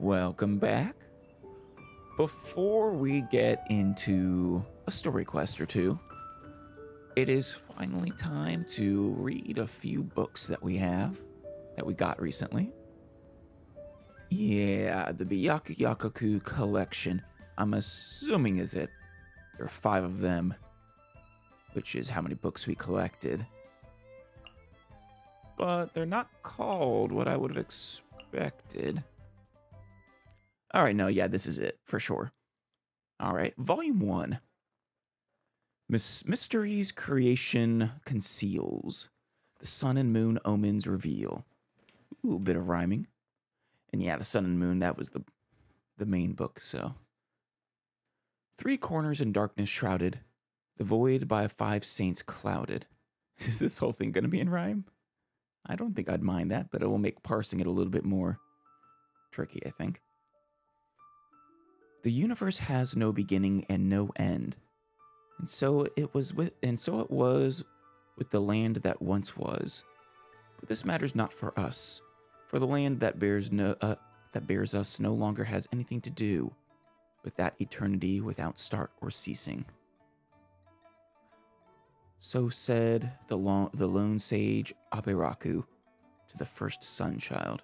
Welcome back. Before we get into a story quest or two, it is finally time to read a few books that we have, that we got recently. Yeah, the Byakuyakoku collection, I'm assuming is it. There are 5 of them, which is how many books we collected. But they're not called what I would have expected. All right, no, yeah, this is it, for sure. All right, Volume 1. Mysteries Creation Conceals. The Sun and Moon Omens Reveal. Ooh, a bit of rhyming. And yeah, the Sun and Moon, that was the main book, so. 3 corners in darkness shrouded. The void by 5 saints clouded. Is this whole thing going to be in rhyme? I don't think I'd mind that, but it will make parsing it a little bit more tricky, I think. The universe has no beginning and no end, and so it was with the land that once was. But this matters not for us, for the land that bears us no longer has anything to do with that eternity without start or ceasing. So said the lone sage Aberaku to the first sun child.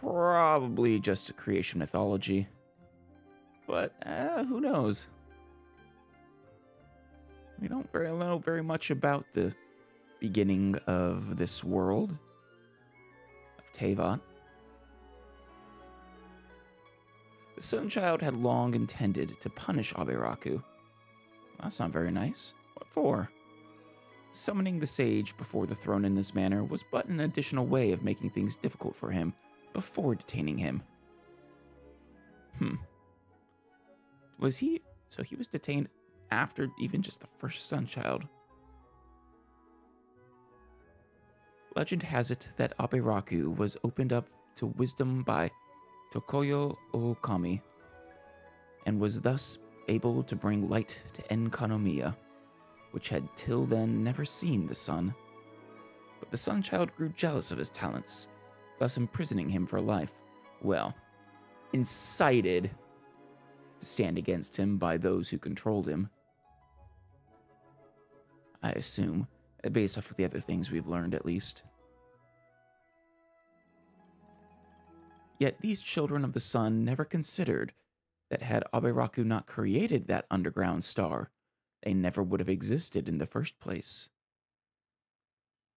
Probably just a creation mythology, but who knows? We don't know very much about the beginning of this world, of Teyvat. The Sun Child had long intended to punish Abiraku. That's not very nice. What for? Summoning the sage before the throne in this manner was but an additional way of making things difficult for him before detaining him. Was he... So he was detained after even just the first Sunchild. Legend has it that Aberaku was opened up to wisdom by Tokoyo Ōkami, and was thus able to bring light to Enkanomiya, which had till then never seen the sun. But the Sunchild grew jealous of his talents, thus imprisoning him for life. Well, incited to stand against him by those who controlled him. I assume, based off of the other things we've learned at least. Yet these children of the sun never considered that had Aberaku not created that underground star, they never would have existed in the first place.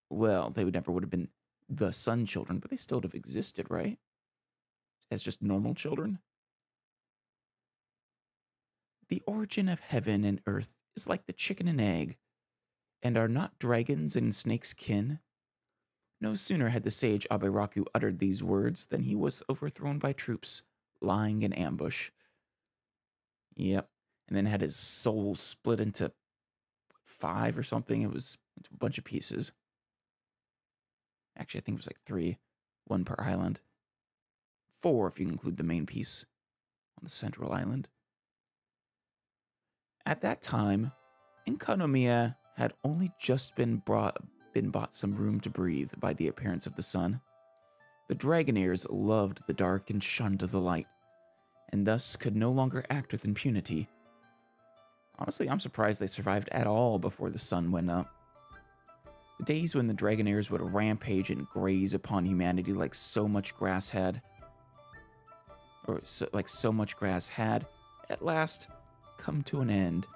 Well, they would never would have been the sun children, but they still would have existed, right? As just normal children? The origin of heaven and earth is like the chicken and egg, and are not dragons and snakes kin? No sooner had the sage Aberaku uttered these words than he was overthrown by troops, lying in ambush. Yep, and then had his soul split into 5 or something. It was a bunch of pieces. Actually, I think it was like 3, 1 per island. 4 if you include the main piece on the central island. At that time, Enkanomiya had only just been bought some room to breathe by the appearance of the sun. The Dragonaires loved the dark and shunned the light, and thus could no longer act with impunity. Honestly, I'm surprised they survived at all before the sun went up. The days when the Dragonaires would rampage and graze upon humanity like so much grass had, at last come to an end,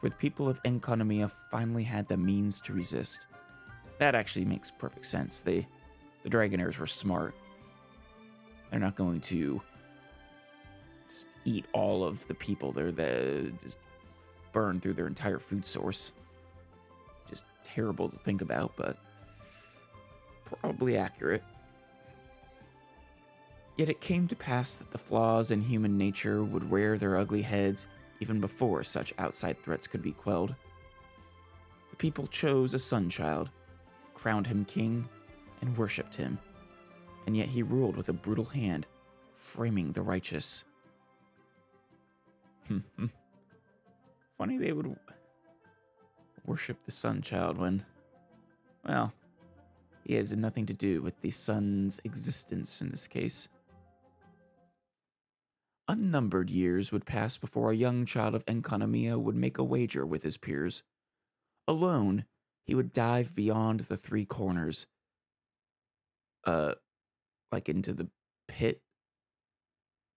for the people of Enkanomiya finally had the means to resist. That actually makes perfect sense. The Dragonaires were smart. They're not going to just eat all of the people. They're just burn through their entire food source. Terrible to think about, but probably accurate. Yet it came to pass that the flaws in human nature would rear their ugly heads even before such outside threats could be quelled. The people chose a sun child, crowned him king, and worshipped him, and yet he ruled with a brutal hand, framing the righteous. Funny they would worship the Sun Child when, well, he has nothing to do with the sun's existence in this case. Unnumbered years would pass before a young child of Enkanomiya would make a wager with his peers. Alone, he would dive beyond the three corners. Like into the pit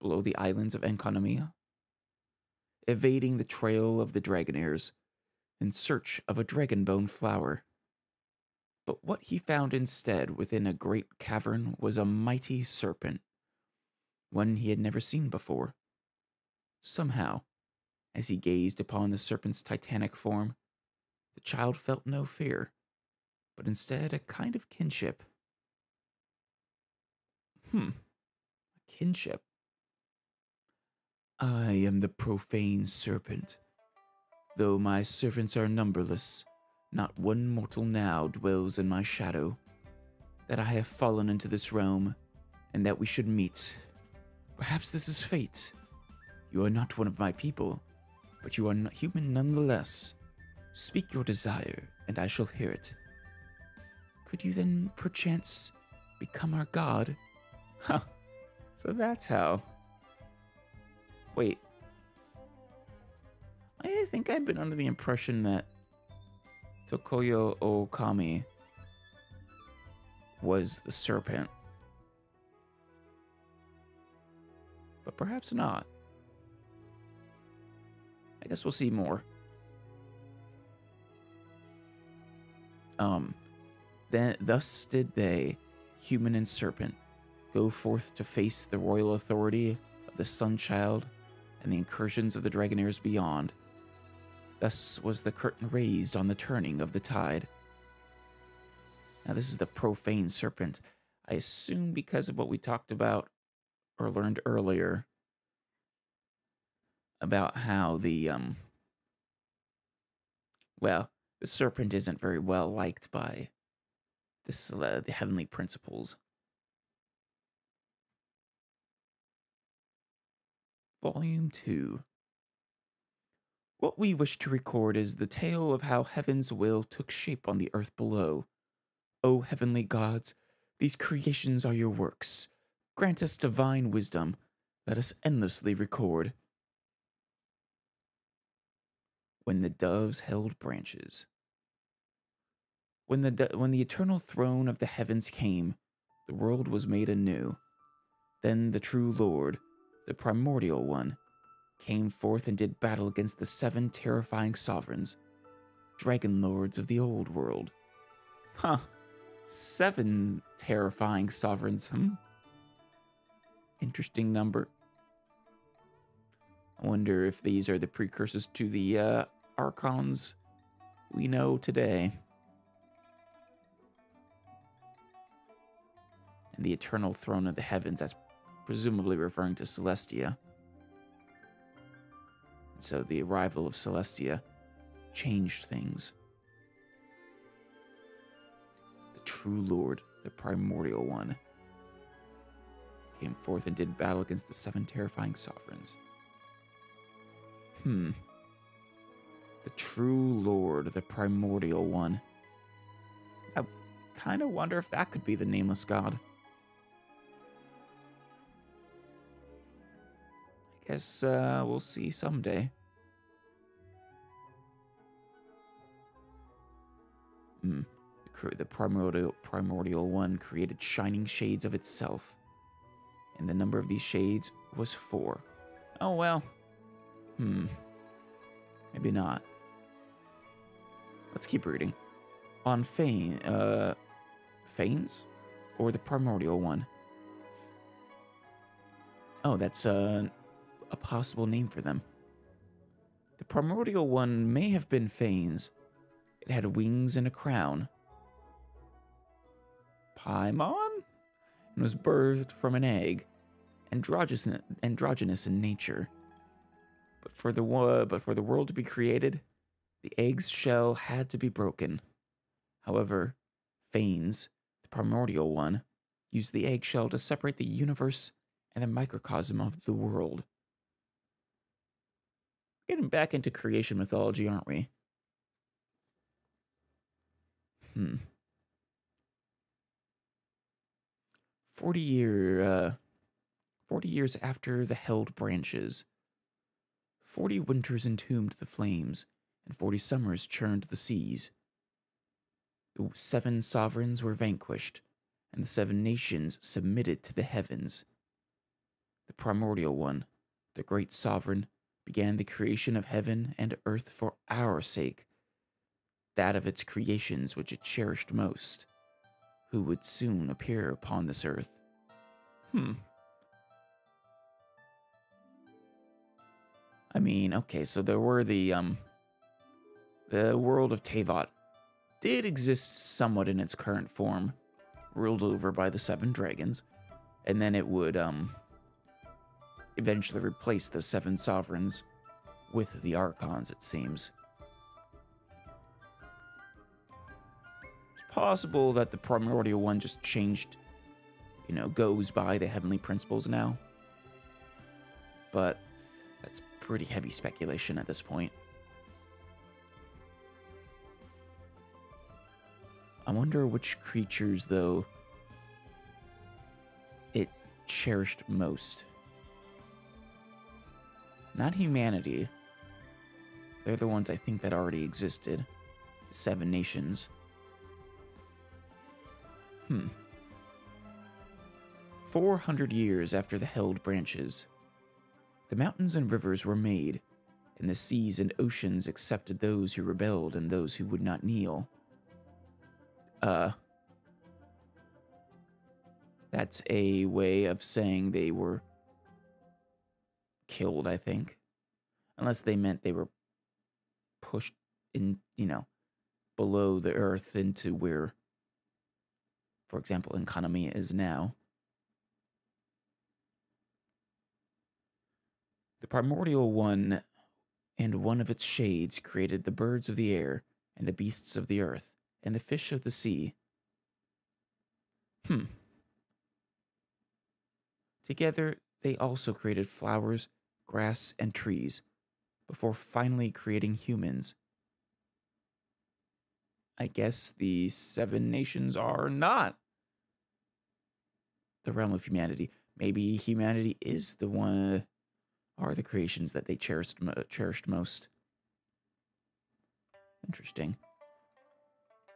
below the islands of Enkanomiya, evading the trail of the Dragonaires in search of a dragonbone flower. But what he found instead within a great cavern was a mighty serpent, one he had never seen before. Somehow, as he gazed upon the serpent's titanic form, the child felt no fear, but instead a kind of kinship. Kinship. I am the profane serpent. Though my servants are numberless, not one mortal now dwells in my shadow. That I have fallen into this realm, and that we should meet. Perhaps this is fate. You are not one of my people, but you are human nonetheless. Speak your desire, and I shall hear it. Could you then, perchance, become our god? Huh, so that's how. Wait. I think I'd been under the impression that Tokoyo Ōkami was the serpent. But perhaps not. I guess we'll see more. Then, thus did they, human and serpent, go forth to face the royal authority of the Sunchild and the incursions of the Dragonaires beyond. Thus was the curtain raised on the turning of the tide. Now this is the profane serpent. I assume because of what we talked about or learned earlier about how the serpent isn't very well liked by the heavenly principles. Volume 2. What we wish to record is the tale of how heaven's will took shape on the earth below. O heavenly gods, these creations are your works. Grant us divine wisdom. Let us endlessly record. When the doves held branches. When the eternal throne of the heavens came, the world was made anew. Then the true Lord, the Primordial One, came forth and did battle against the seven terrifying sovereigns, dragon lords of the old world. Huh, seven terrifying sovereigns, Interesting number. I wonder if these are the precursors to the Archons we know today. And the eternal throne of the heavens, that's presumably referring to Celestia. And so the arrival of Celestia changed things. The true Lord, the Primordial One, came forth and did battle against the seven terrifying sovereigns. The true Lord, the Primordial One. I kind of wonder if that could be the nameless god. Guess we'll see someday. The primordial One created shining shades of itself, and the number of these shades was 4. Oh well. Maybe not. Let's keep reading. On Fanes, or the Primordial One. Oh, that's a possible name for them. The Primordial One may have been Fanes. It had wings and a crown. Paimon? And was birthed from an egg. Androgynous in nature. But for the world to be created, the egg's shell had to be broken. However, Fanes, the Primordial One, used the eggshell to separate the universe and the microcosm of the world. Getting back into creation mythology, aren't we? Hmm. 40 year, 40 years after the held branches. 40 winters entombed the flames, and 40 summers churned the seas. The 7 sovereigns were vanquished, and the 7 nations submitted to the heavens. The Primordial One, the great sovereign, began the creation of heaven and earth for our sake, that of its creations which it cherished most, who would soon appear upon this earth. I mean, okay, so there were the world of Teyvat did exist somewhat in its current form, ruled over by the 7 dragons, and then it would, eventually replace those 7 sovereigns with the Archons, it seems. It's possible that the Primordial One just changed, you know, goes by the heavenly principles now. But that's pretty heavy speculation at this point. I wonder which creatures, though, it cherished most. Not humanity. They're the ones I think that already existed. The 7 nations. Hmm. 400 years after the held branches, the mountains and rivers were made, and the seas and oceans accepted those who rebelled and those who would not kneel. That's a way of saying they were killed, I think. Unless they meant they were pushed in, you know, below the earth into where, for example, Enkanomiya is now. The Primordial One and one of its shades created the birds of the air and the beasts of the earth and the fish of the sea. Together, they also created flowers, grass, and trees, before finally creating humans. I guess the 7 nations are not the realm of humanity. Maybe humanity is the one, are the creations that they cherished most. Interesting.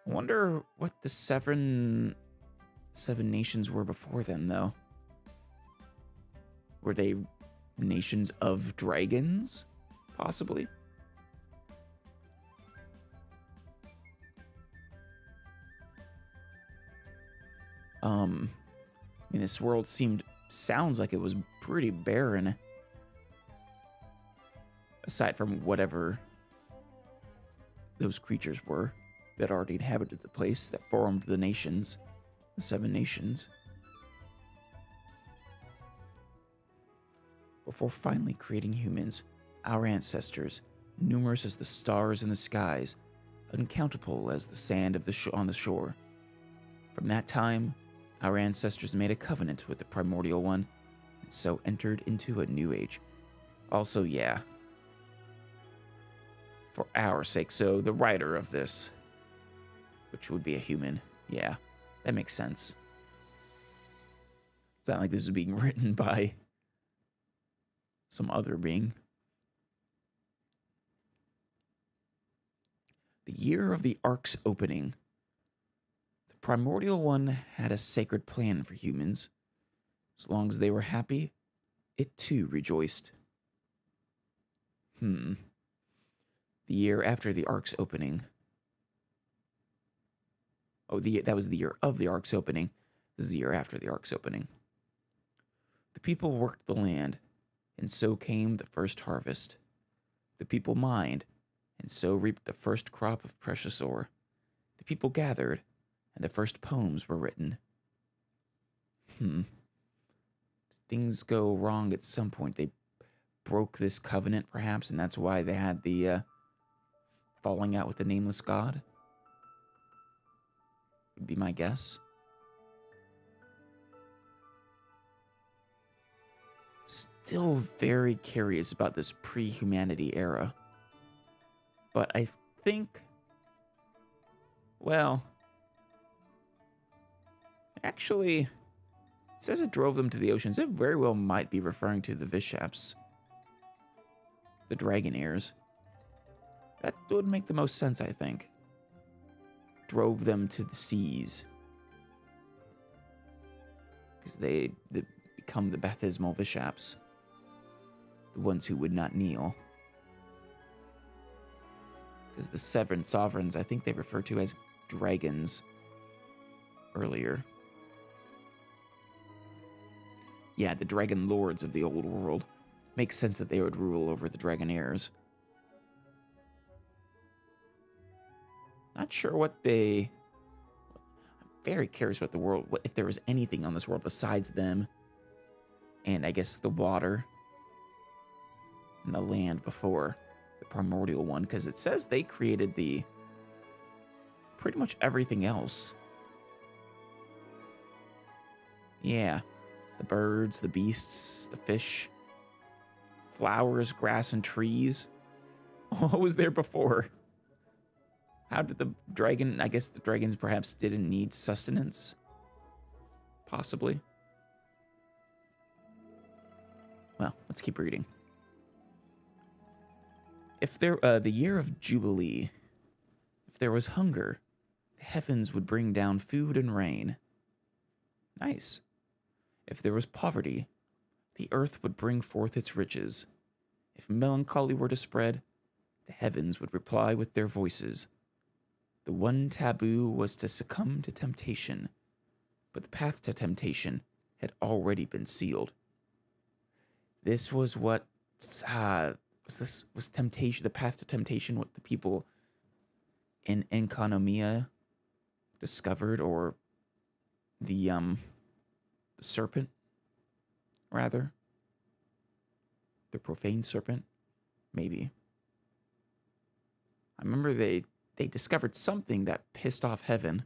I wonder what the seven nations were before them, though. Were they nations of dragons, possibly? I mean, this world sounds like it was pretty barren. Aside from whatever those creatures were that already inhabited the place that formed the nations, the 7 nations. Before finally creating humans, our ancestors, numerous as the stars in the skies, uncountable as the sand of on the shore. From that time, our ancestors made a covenant with the Primordial One, and so entered into a new age. Also, yeah, for our sake, so the writer of this, which would be a human, yeah, that makes sense. It's not like this is being written by some other being. The year of the Ark's opening. The Primordial One had a sacred plan for humans. As long as they were happy, it too rejoiced. The year after the Ark's opening. Oh, that was the year of the Ark's opening. This is the year after the Ark's opening. The people worked the land, and so came the first harvest. The people mined, and so reaped the first crop of precious ore. The people gathered, and the first poems were written. Did things go wrong at some point? They broke this covenant, perhaps, and that's why they had the falling out with the nameless god? Would be my guess. Still very curious about this pre-humanity era. But I think, well, actually, says it drove them to the oceans. It very well might be referring to the Vishaps, the Dragonaires. That would make the most sense, I think. Drove them to the seas. Because they become the Bathysmal Vishaps, the ones who would not kneel. Because the Seven Sovereigns, I think they refer to as dragons earlier. Yeah, the Dragon Lords of the old world. Makes sense that they would rule over the Dragonaires. Not sure what they... I'm very curious about the world, if there was anything on this world besides them. And I guess the water. And the land before the Primordial One. Because it says they created the... pretty much everything else. Yeah. The birds, the beasts, the fish, flowers, grass, and trees. What was there before? How did the dragon... I guess the dragons perhaps didn't need sustenance. Possibly. Well, let's keep reading. If there... the year of Jubilee. If there was hunger, the heavens would bring down food and rain. Nice. If there was poverty, the earth would bring forth its riches. If melancholy were to spread, the heavens would reply with their voices. The one taboo was to succumb to temptation, but the path to temptation had already been sealed. This was what... was temptation, the path to temptation, what the people in Enkanomiya discovered, or the, serpent, rather. The profane serpent, maybe. I remember they discovered something that pissed off heaven.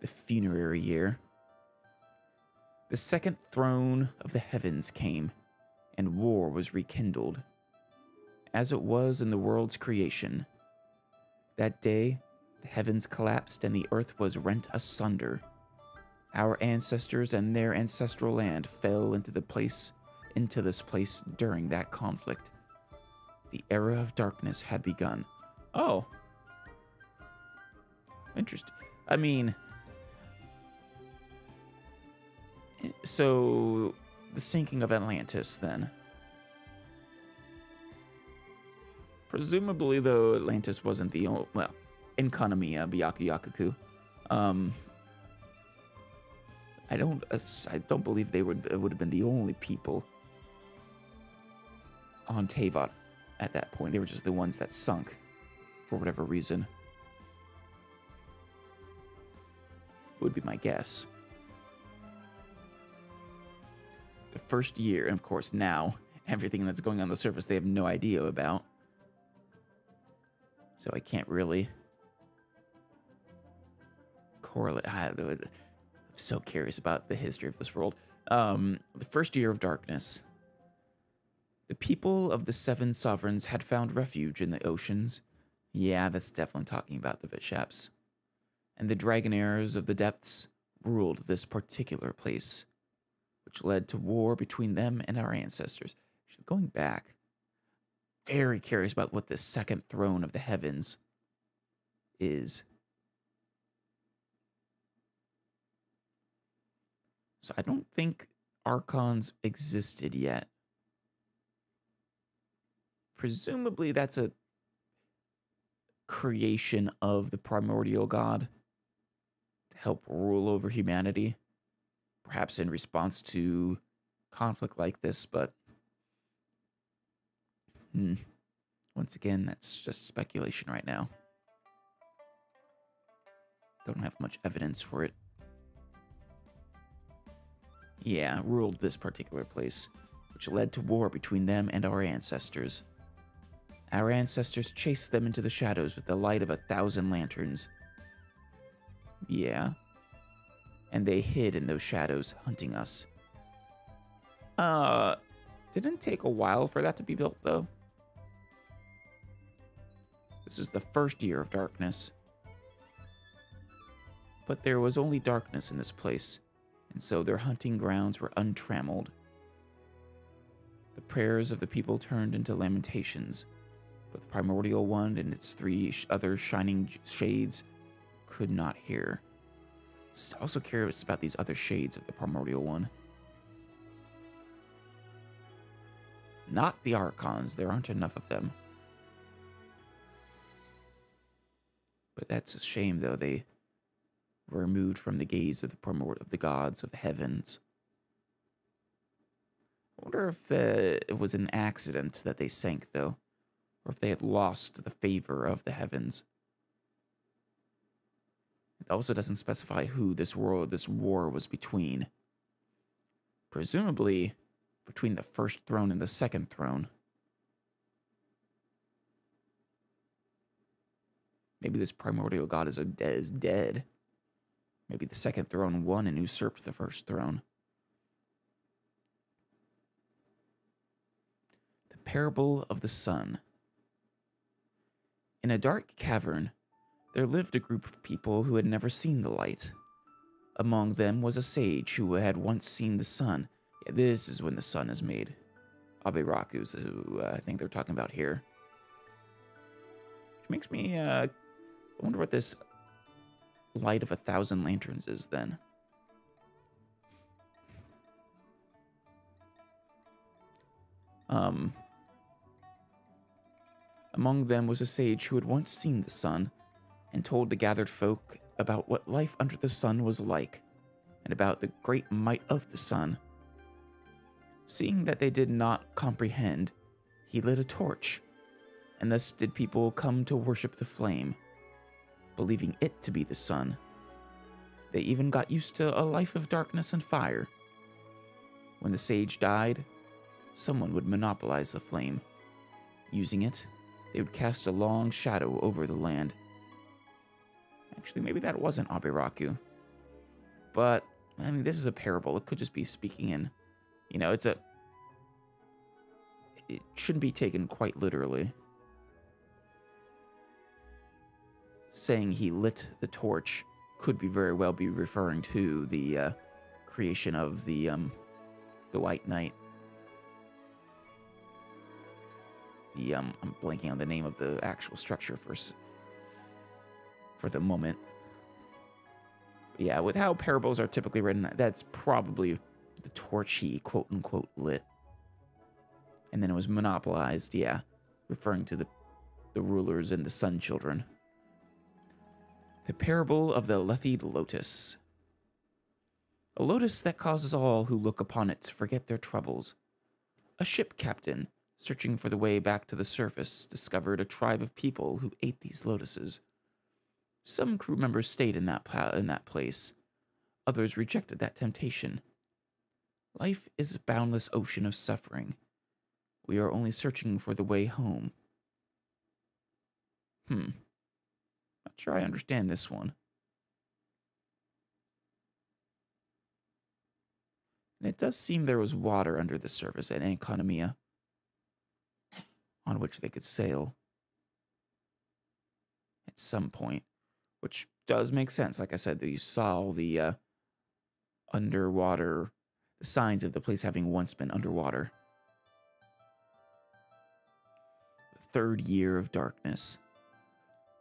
The funerary year. The second throne of the heavens came, and war was rekindled, as it was in the world's creation. That day, the heavens collapsed and the earth was rent asunder. Our ancestors and their ancestral land fell into this place during that conflict. The era of darkness had begun. Oh. Interesting. I mean... so, the sinking of Atlantis, then. Presumably, though, Atlantis wasn't the only... well, Enkanomiya, Byakuyakoku. I don't believe they would have been the only people on Teyvat at that point. They were just the ones that sunk for whatever reason. Would be my guess. The first year, and of course now, everything that's going on the surface they have no idea about. So I can't really correlate... so curious about the history of this world. The first year of darkness. The people of the Seven Sovereigns had found refuge in the oceans. Yeah, that's definitely talking about the Vishaps. And the Dragonaires of the depths ruled this particular place, which led to war between them and our ancestors. Actually, going back, very curious about what this second throne of the heavens is. So I don't think Archons existed yet. Presumably that's a creation of the primordial god to help rule over humanity. Perhaps in response to conflict like this, but... once again, that's just speculation right now. Don't have much evidence for it. Yeah, ruled this particular place, which led to war between them and our ancestors. Our ancestors chased them into the shadows with the light of 1,000 lanterns. Yeah. And they hid in those shadows, hunting us. Didn't it take a while for that to be built, though? This is the first year of darkness. But there was only darkness in this place. and so their hunting grounds were untrammeled. The prayers of the people turned into lamentations, but the Primordial One and its three other shining shades could not hear. Also curious about these other shades of the Primordial One. Not the Archons, there aren't enough of them. But that's a shame, though. They were removed from the gaze of the gods of the heavens. I wonder if it was an accident that they sank, though, or if they had lost the favor of the heavens. It also doesn't specify who this war was between. Presumably between the first throne and the second throne. Maybe this primordial god is dead. Maybe the second throne won and usurped the first throne. The Parable of the Sun. In a dark cavern, there lived a group of people who had never seen the light. Among them was a sage who had once seen the sun. Yeah, this is when the sun is made. Abiraku's who I think they're talking about here. Which makes me wonder what this light of 1,000 lanterns is then. Among them was a sage who had once seen the sun, and told the gathered folk about what life under the sun was like, and about the great might of the sun. Seeing that they did not comprehend, he lit a torch, and thus did people come to worship the flame, believing it to be the sun. They even got used to a life of darkness and fire. When the sage died, someone would monopolize the flame. Using it, they would cast a long shadow over the land. Actually, maybe that wasn't Abiraku. But, I mean, this is a parable. It could just be speaking in, you know, it shouldn't be taken quite literally. Saying he lit the torch could be very well be referring to the creation of the White Knight. I'm blanking on the name of the actual structure for the moment. Yeah, with how parables are typically written, that's probably the torch he quote-unquote lit. And then it was monopolized, yeah, referring to the rulers and the sun children. The Parable of the Lethe Lotus. A lotus that causes all who look upon it to forget their troubles. A ship captain, searching for the way back to the surface, discovered a tribe of people who ate these lotuses. Some crew members stayed in that place. Others rejected that temptation. Life is a boundless ocean of suffering. We are only searching for the way home. Not sure I understand this one. And it does seem there was water under the surface at Enkanomiya, on which they could sail at some point. Which does make sense. Like I said, you saw the underwater, the signs of the place having once been underwater. The third year of darkness.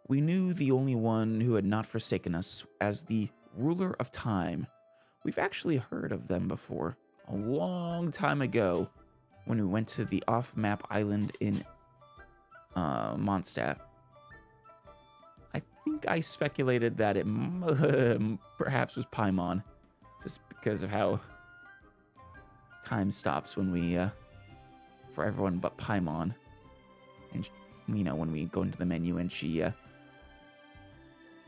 We knew the only one who had not forsaken us as the ruler of time. We've actually heard of them before, a long time ago, when we went to the off-map island in Mondstadt. I think I speculated that it perhaps was Paimon, just because of how time stops when we, for everyone but Paimon, and you know, when we go into the menu and she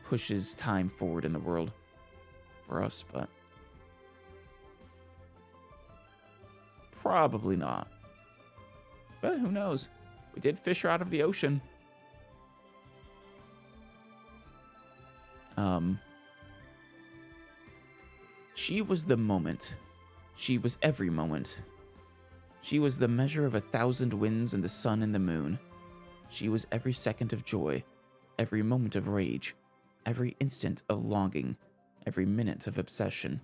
pushes time forward in the world for us, but probably not. But who knows? We did fish her out of the ocean. She was the moment. She was every moment. She was the measure of 1,000 winds and the sun and the moon. She was every second of joy, every moment of rage, every instant of longing, every minute of obsession.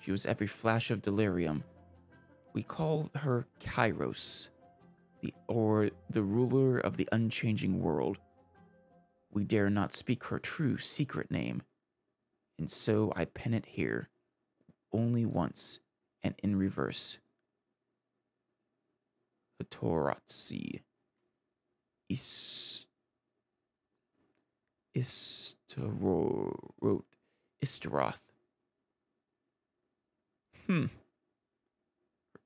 She was every flash of delirium. We call her Kairos, or the ruler of the unchanging world. We dare not speak her true secret name. And so I pen it here, only once, and in reverse. Hatoratsi. Istaroth. Her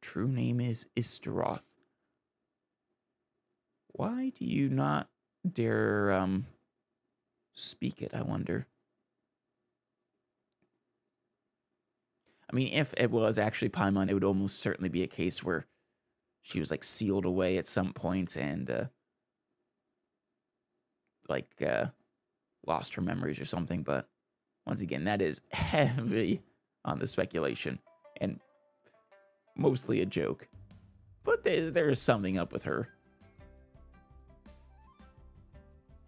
true name is Istaroth. Why do you not dare speak it, I wonder? I mean, if it was actually Paimon, it would almost certainly be a case where she was, like, sealed away at some point and, lost her memories or something. But once again, that is heavy on the speculation and mostly a joke. But there is something up with her.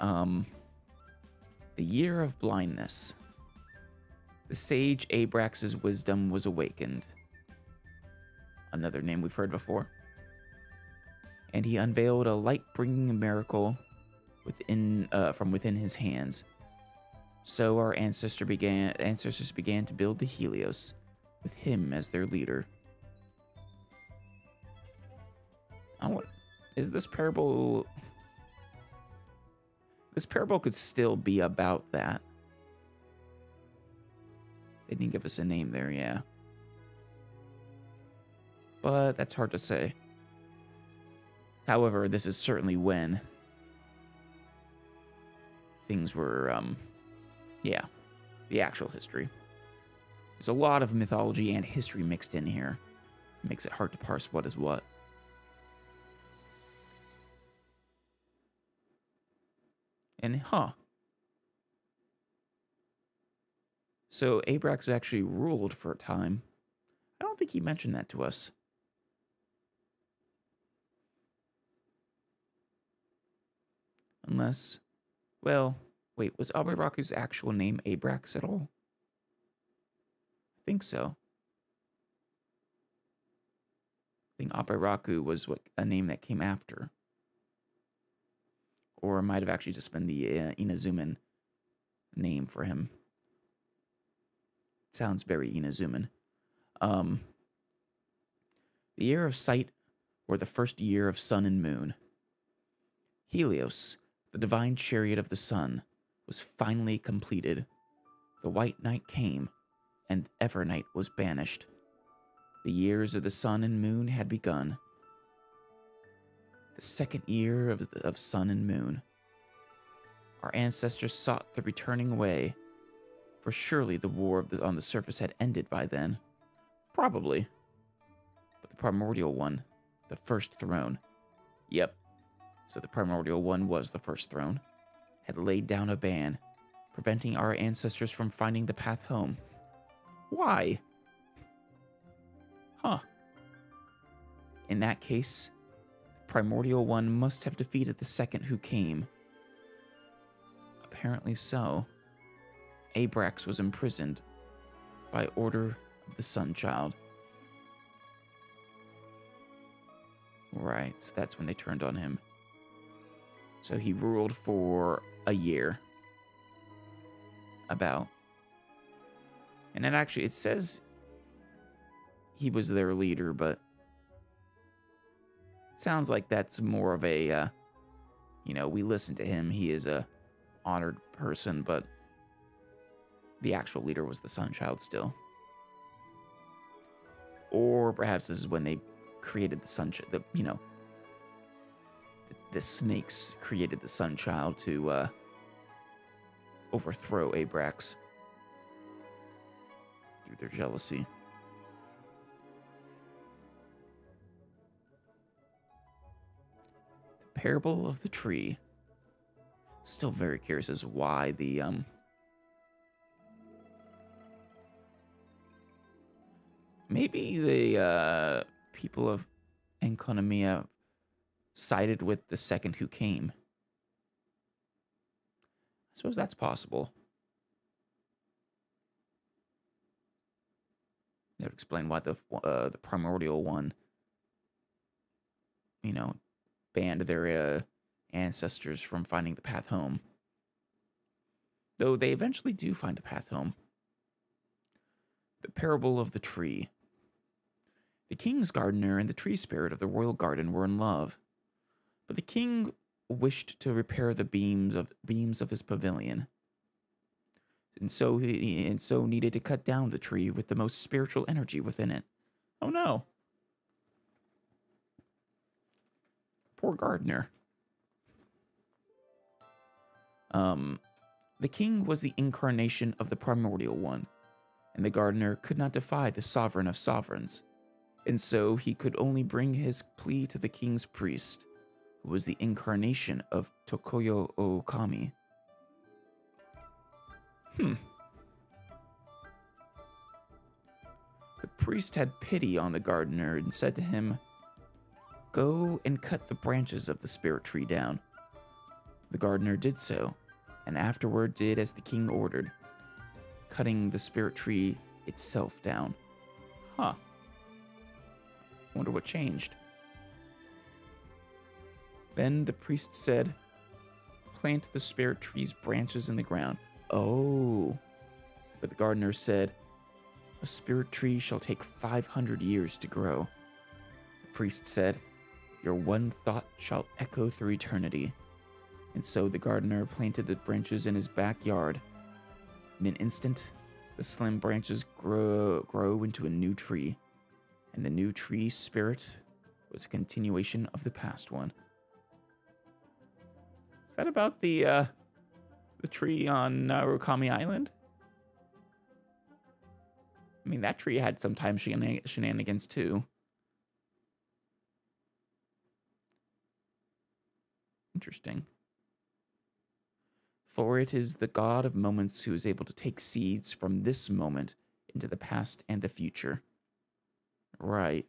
The Year of Blindness. The sage Abrax's wisdom was awakened. Another name we've heard before. And he unveiled a light-bringing miracle from within his hands. So our ancestors began to build the Helios, with him as their leader. Is this parable? This parable could still be about that. They didn't give us a name there, yeah. But that's hard to say. However, this is certainly when things were, the actual history. There's a lot of mythology and history mixed in here. It makes it hard to parse what is what. And, so Abrax actually ruled for a time. I don't think he mentioned that to us. Unless, well, wait, was Aberaku's actual name Abrax at all? I think so. I think Aberaku was a name that came after. Or it might have actually just been the Inazuman name for him. Sounds very Inazuman. The Year of Sight, or the first year of Sun and Moon. Helios, the divine chariot of the sun, was finally completed. The white night came, and Evernight was banished. The years of the sun and moon had begun. The second year of sun and moon. Our ancestors sought the returning way, for surely the war on the surface had ended by then. Probably. But the Primordial One, the first throne. Yep. So the Primordial One was the first throne, had laid down a ban, preventing our ancestors from finding the path home. Why? In that case, the Primordial One must have defeated the second who came. Apparently so. Abrax was imprisoned by order of the Sun Child. Right, so that's when they turned on him. So he ruled for a year, about. And then actually, it says he was their leader, but it sounds like that's more of a, we listen to him, he is a honored person, but the actual leader was the Sun Child still. Or perhaps this is when they created the Sun Child, the snakes created the Sun Child to overthrow Abrax through their jealousy. The Parable of the Tree. Still very curious as why the maybe the people of Enkanomiya sided with the second who came. I suppose that's possible. That would explain why the Primordial One, you know, banned their ancestors from finding the path home. Though they eventually do find the path home. The Parable of the Tree. The king's gardener and the tree spirit of the royal garden were in love, but the king wished to repair the beams of his pavilion, and so needed to cut down the tree with the most spiritual energy within it. Oh no! Poor gardener. The king was the incarnation of the Primordial One, and the gardener could not defy the sovereign of sovereigns. And so he could only bring his plea to the king's priest, who was the incarnation of Tokoyo Ōkami. The priest had pity on the gardener and said to him, "Go and cut the branches of the spirit tree down." The gardener did so, and afterward did as the king ordered, cutting the spirit tree itself down. Huh. Wonder what changed. Then the priest said, "Plant the spirit tree's branches in the ground." Oh. But the gardener said, "A spirit tree shall take 500 years to grow." The priest said, "Your one thought shall echo through eternity." And so the gardener planted the branches in his backyard. In an instant, the slim branches grow into a new tree. And the new tree spirit was a continuation of the past one. Is that about the tree on Narukami Island? I mean, that tree had some time shenanigans too. Interesting. For it is the god of moments who is able to take seeds from this moment into the past and the future. Right.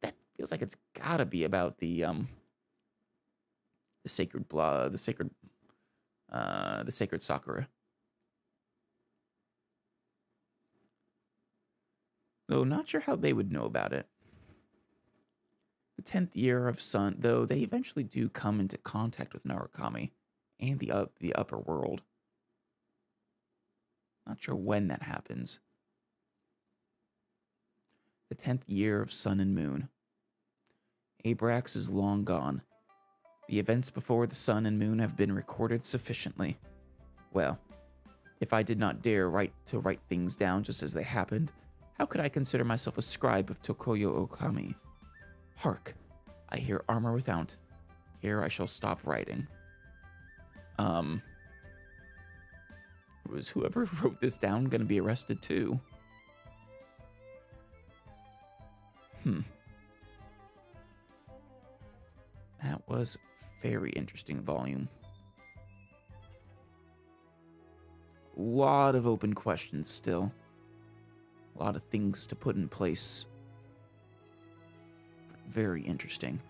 That feels like it's gotta be about the sacred Sakura. Though not sure how they would know about it. The 10th year of sun, though they eventually do come into contact with Narukami and the upper world. Not sure when that happens. The 10th year of sun and moon. Abrax is long gone. The events before the sun and moon have been recorded sufficiently. Well, if I did not dare write things down just as they happened, how could I consider myself a scribe of Tokoyo Ōkami? Hark! I hear armor without. Here I shall stop writing. Was whoever wrote this down gonna be arrested too? That was a very interesting volume. A lot of open questions still. A lot of things to put in place. Very interesting.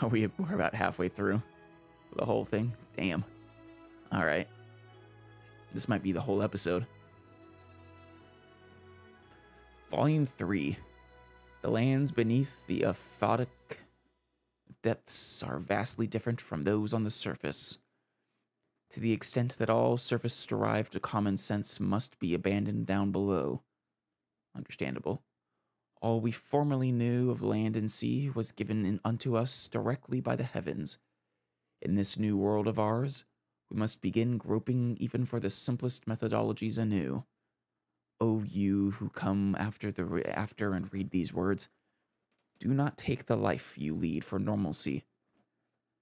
Are we're about halfway through the whole thing? Damn. All right. This might be the whole episode. Volume 3. The lands beneath the aphotic depths are vastly different from those on the surface, to the extent that all surface-derived common sense must be abandoned down below. Understandable. All we formerly knew of land and sea was given unto us directly by the heavens. In this new world of ours, we must begin groping even for the simplest methodologies anew. O you who come after and read these words, do not take the life you lead for normalcy.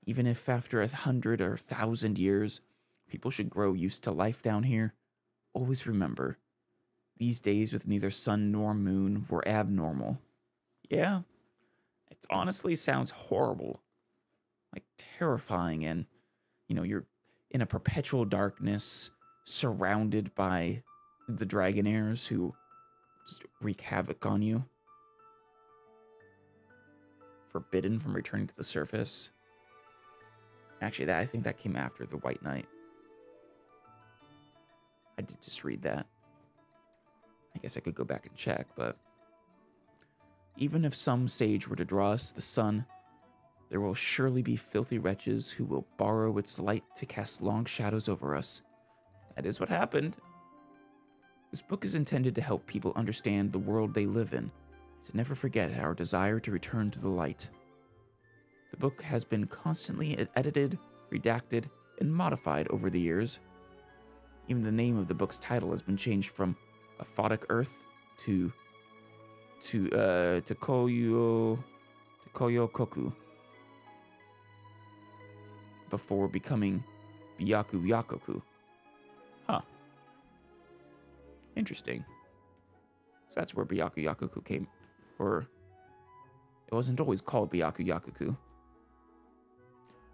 Even if after 100 or 1,000 years, people should grow used to life down here, always remember, these days with neither sun nor moon were abnormal. Yeah, it honestly sounds horrible, like terrifying, and, you know, you're in a perpetual darkness, surrounded by the Dragonaires who just wreak havoc on you. Forbidden from returning to the surface. Actually, that I think that came after the White Knight. I did just read that. I guess I could go back and check, but even if some sage were to draw us the sun, there will surely be filthy wretches who will borrow its light to cast long shadows over us. That is what happened. This book is intended to help people understand the world they live in, to never forget our desire to return to the light. The book has been constantly edited, redacted, and modified over the years. Even the name of the book's title has been changed from Aphotic Earth to Tokoyo Ōkami. Before becoming Byakuyakoku. Huh. Interesting. So that's where Byakuyakoku came, or it wasn't always called Byakuyakoku.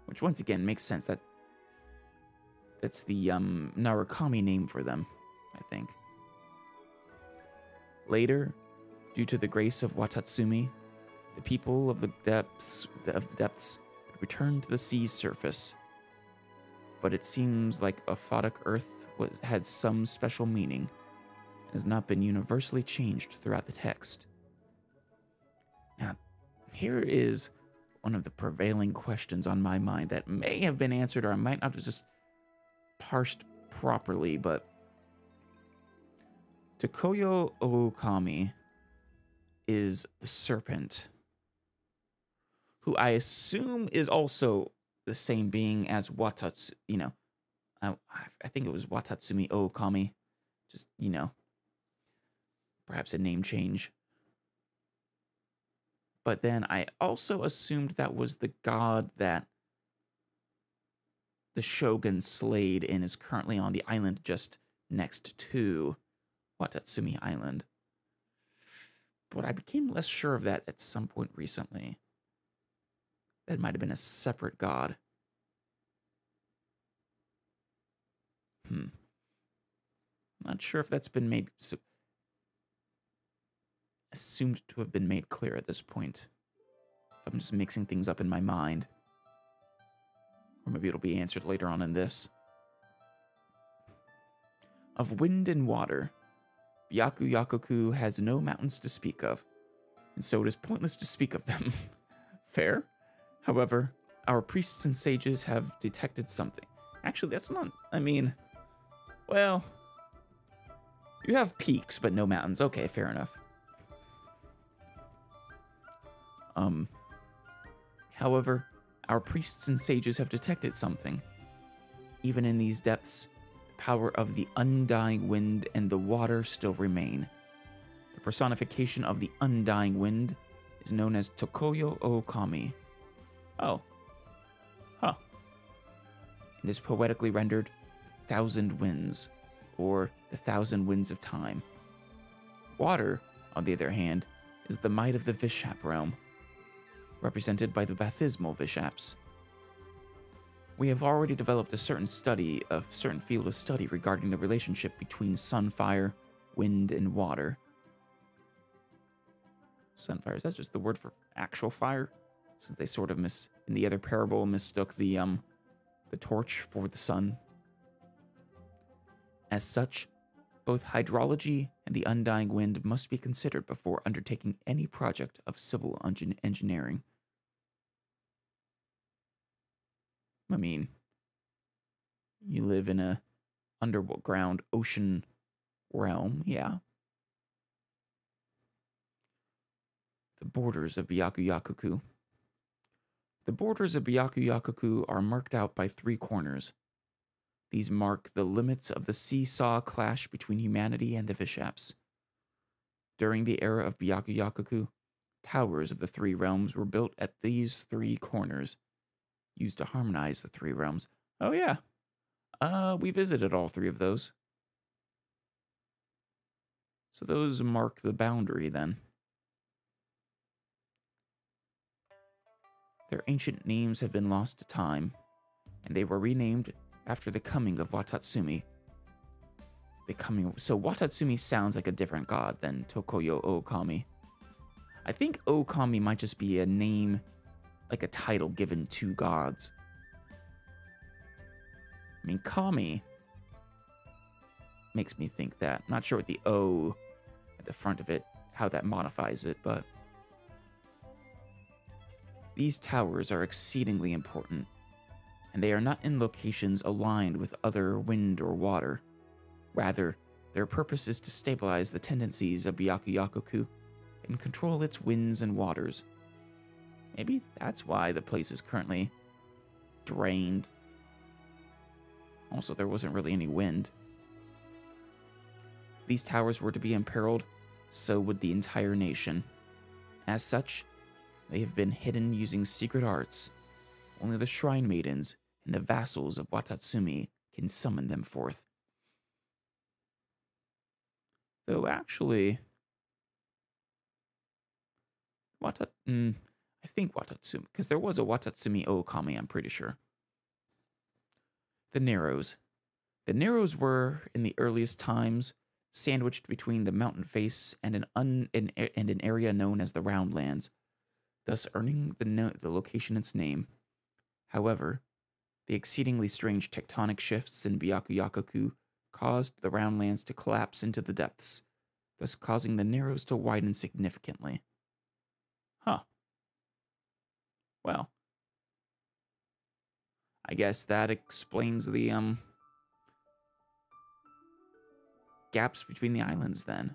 Which once again makes sense. That's the Narukami name for them, I think. Later, due to the grace of Watatsumi, the people of the depths returned to the sea's surface, but it seems like aphotic earth had some special meaning and has not been universally changed throughout the text. Now, here is one of the prevailing questions on my mind that may have been answered, or I might not have just parsed properly, but Tokoyo Ōkami is the serpent, who I assume is also the same being as Watatsu, you know. I think it was Watatsumi Okami. Just, you know, perhaps a name change. But then I also assumed that was the god that the shogun slayed and is currently on the island just next to Watatsumi Island. But I became less sure of that at some point recently. That might have been a separate god. Not sure if that's been made... So assumed to have been made clear at this point. If I'm just mixing things up in my mind. Or maybe it'll be answered later on in this. Of wind and water, Byakuyakoku has no mountains to speak of, and so it is pointless to speak of them. Fair? However, our priests and sages have detected something. Actually, that's not... I mean... Well... You have peaks, but no mountains. Okay, fair enough. However, our priests and sages have detected something. Even in these depths, the power of the undying wind and the water still remain. The personification of the undying wind is known as Tokoyo Ōkami. Oh. Huh. It is poetically rendered Thousand Winds, or the Thousand Winds of Time. Water, on the other hand, is the might of the Vishap realm, represented by the Bathysmal Vishaps. We have already developed a certain field of study regarding the relationship between sunfire, wind, and water. Sunfire, is that just the word for actual fire? Since they sort of in the other parable, mistook the torch for the sun. As such, both hydrology and the undying wind must be considered before undertaking any project of civil engineering. I mean, you live in a underground ocean realm, yeah. The borders of Byakuyakoku. The borders of Byakuyakoku are marked out by three corners. These mark the limits of the seesaw clash between humanity and the Vishaps. During the era of Byakuyakoku, towers of the three realms were built at these three corners, used to harmonize the three realms. Oh yeah, we visited all three of those. So those mark the boundary then. Their ancient names have been lost to time, and they were renamed after the coming of Watatsumi. So Watatsumi sounds like a different god than Tokoyo Ōkami. I think Okami might just be a name, like a title given to gods. I mean, Kami makes me think that. I'm not sure what the O the front of it, how that modifies it, but... These towers are exceedingly important, and they are not in locations aligned with other wind or water. Rather, their purpose is to stabilize the tendencies of Byakuyakoku and control its winds and waters. Maybe that's why the place is currently drained. Also, there wasn't really any wind. If these towers were to be imperiled, so would the entire nation. As such, they have been hidden using secret arts. Only the shrine maidens and the vassals of Watatsumi can summon them forth. Though actually... I think Watatsumi, because there was a Watatsumi Ōkami, I'm pretty sure. The Narrows. The Narrows were, in the earliest times, sandwiched between the mountain face and an area known as the Roundlands, thus earning the location its name. However, the exceedingly strange tectonic shifts in Byakuyakoku caused the Roundlands to collapse into the depths, thus causing the Narrows to widen significantly. Huh. Well, I guess that explains the, gaps between the islands then.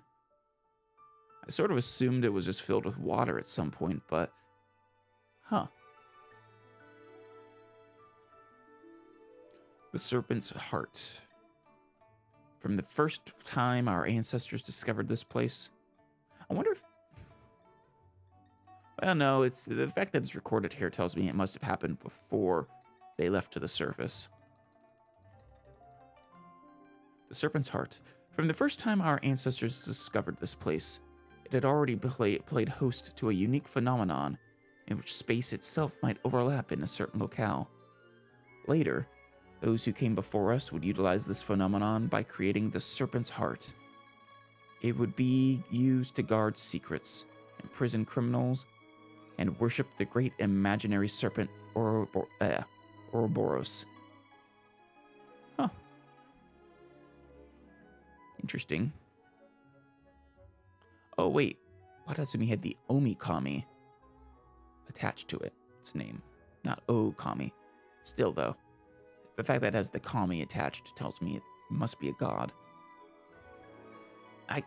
I sort of assumed it was just filled with water at some point, but... Huh. The Serpent's Heart. From the first time our ancestors discovered this place, I wonder if... Well, no, it's the fact that it's recorded here tells me it must have happened before they left to the surface. The Serpent's Heart. From the first time our ancestors discovered this place, it had already played host to a unique phenomenon in which space itself might overlap in a certain locale. Later, those who came before us would utilize this phenomenon by creating the Serpent's Heart. It would be used to guard secrets, imprison criminals, and worship the great imaginary serpent Ouroboros. Huh. Interesting. Oh wait, Watatsumi had the Omikami attached to it. Its name, not Okami. Still though. The fact that it has the kami attached tells me it must be a god. I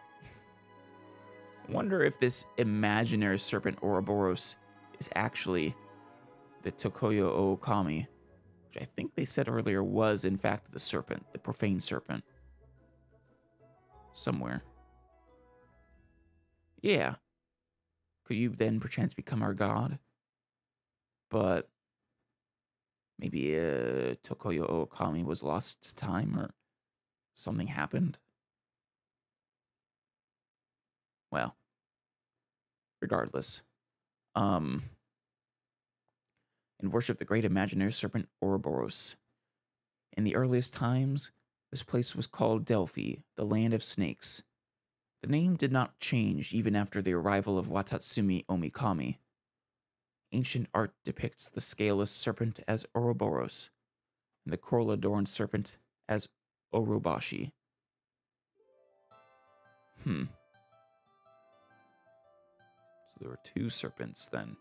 wonder if this imaginary serpent Ouroboros is actually the Tokoyo Ōkami, which I think they said earlier was in fact the serpent, the profane serpent. Somewhere. Yeah. Could you then perchance become our god? But... maybe Tokoyo Ōkami was lost to time, or something happened. Well, regardless, and worship the great imaginary serpent Ouroboros. In the earliest times, this place was called Delphi, the land of snakes. The name did not change even after the arrival of Watatsumi Omikami. Ancient art depicts the scaleless serpent as Ouroboros, and the coral-adorned serpent as Orobashi. So there were two serpents, then.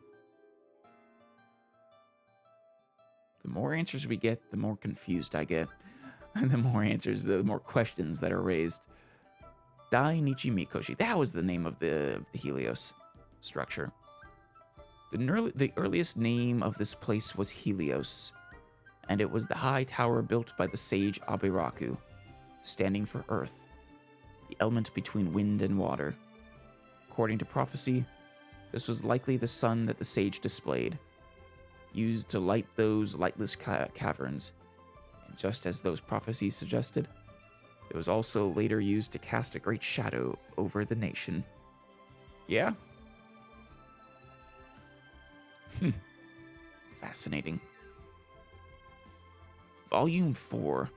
The more answers we get, the more confused I get. And the more answers, the more questions that are raised. Dainichi Mikoshi. That was the name of the Helios structure. The earliest name of this place was Helios, and it was the high tower built by the sage Abiraku, standing for Earth, the element between wind and water. According to prophecy, this was likely the sun that the sage displayed, used to light those lightless caverns, and just as those prophecies suggested, it was also later used to cast a great shadow over the nation. Yeah? Fascinating. Volume 4.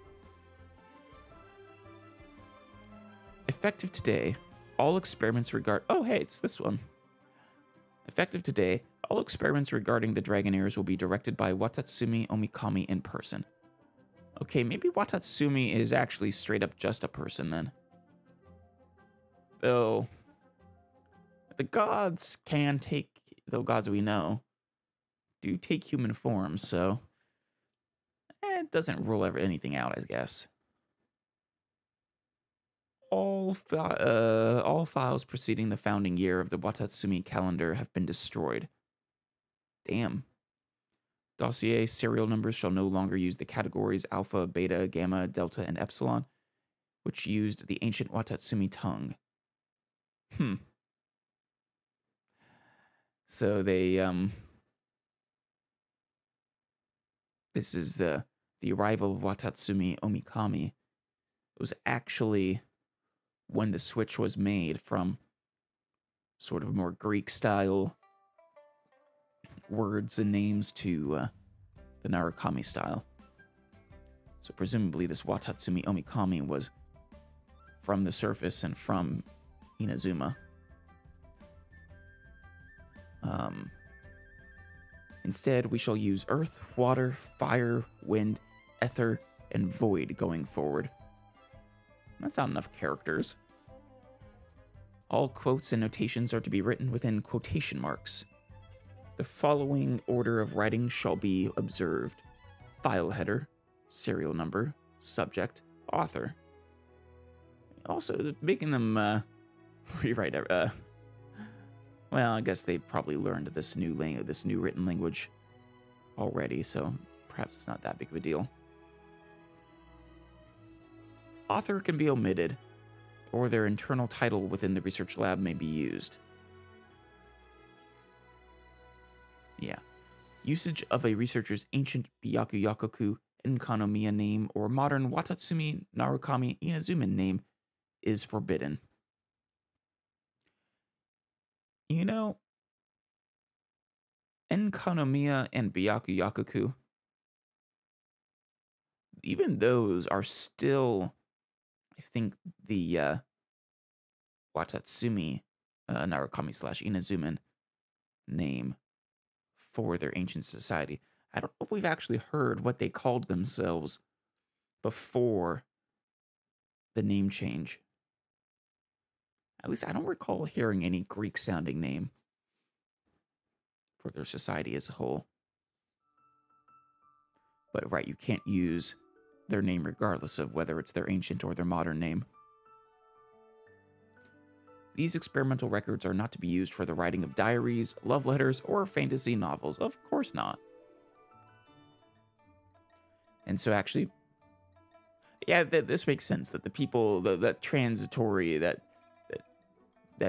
Effective today, all experiments regard... Oh, hey, it's this one. Effective today, all experiments regarding the Dragonaires will be directed by Watatsumi Omikami in person. Okay, maybe Watatsumi is actually straight up just a person then. Though, the gods can take, though gods we know, do take human forms, so it doesn't rule anything out, I guess. All files preceding the founding year of the Watatsumi calendar have been destroyed. Damn. Dossier serial numbers shall no longer use the categories alpha, beta, gamma, delta, and epsilon, which used the ancient Watatsumi tongue. Hmm. So they, this is the arrival of Watatsumi Omikami. It was actually when the switch was made from sort of more Greek-style words and names to the Narukami style. So presumably this Watatsumi Omikami was from the surface and from Inazuma. Instead, we shall use earth, water, fire, wind, ether, and void going forward. That's not enough characters. All quotes and notations are to be written within quotation marks. The following order of writing shall be observed: file header, serial number, subject, author. Also, making them rewrite. Well, I guess they've probably learned this new written language already, so perhaps it's not that big of a deal. Author can be omitted, or their internal title within the research lab may be used. Yeah. Usage of a researcher's ancient Byakuyakoku, Enkanomiya name, or modern Watatsumi, Narukami, Inazuma name is forbidden. You know, Enkanomiya and Byakuyakoku, even those are still, I think, the Watatsumi Narukami / Inazuma name for their ancient society. I don't know if we've actually heard what they called themselves before the name change. At least I don't recall hearing any Greek-sounding name for their society as a whole. But right, you can't use their name regardless of whether it's their ancient or their modern name. These experimental records are not to be used for the writing of diaries, love letters, or fantasy novels. Of course not. And so actually, yeah, this makes sense, that the people, that transitory, that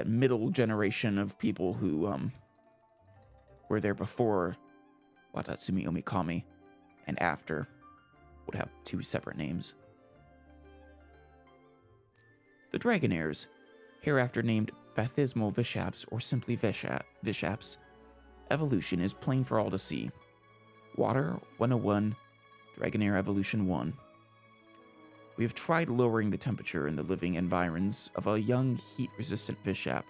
middle generation of people who were there before Watatsumi Omikami and after would have two separate names. The Dragonaires, hereafter named Bathysmal Vishaps or simply Vishaps, evolution is plain for all to see. Water 101, Dragonaire Evolution 1. We have tried lowering the temperature in the living environs of a young, heat-resistant Vishap.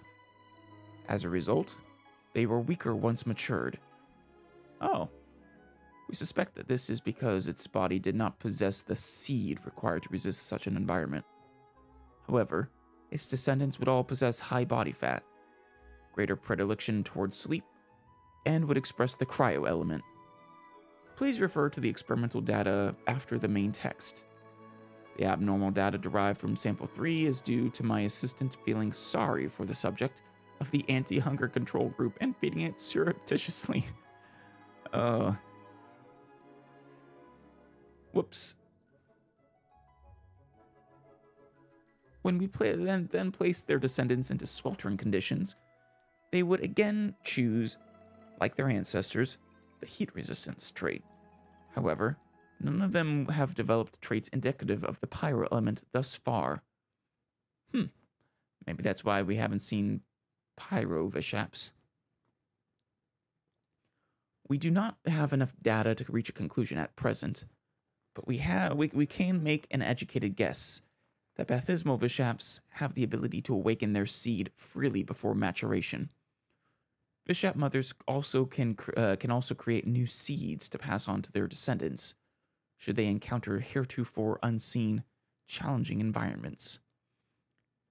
As a result, they were weaker once matured. Oh. We suspect that this is because its body did not possess the seed required to resist such an environment. However, its descendants would all possess high body fat, greater predilection towards sleep, and would express the cryo element. Please refer to the experimental data after the main text. The abnormal data derived from sample 3 is due to my assistant feeling sorry for the subject of the anti-hunger control group and feeding it surreptitiously. Whoops. When we then place their descendants into sweltering conditions, they would again choose, like their ancestors, the heat resistance trait. However, none of them have developed traits indicative of the pyro element thus far. Hmm. Maybe that's why we haven't seen pyro Vishaps. We do not have enough data to reach a conclusion at present, but we can make an educated guess that Bathysmal Vishaps have the ability to awaken their seed freely before maturation. Vishap mothers also can also create new seeds to pass on to their descendants, should they encounter heretofore unseen, challenging environments.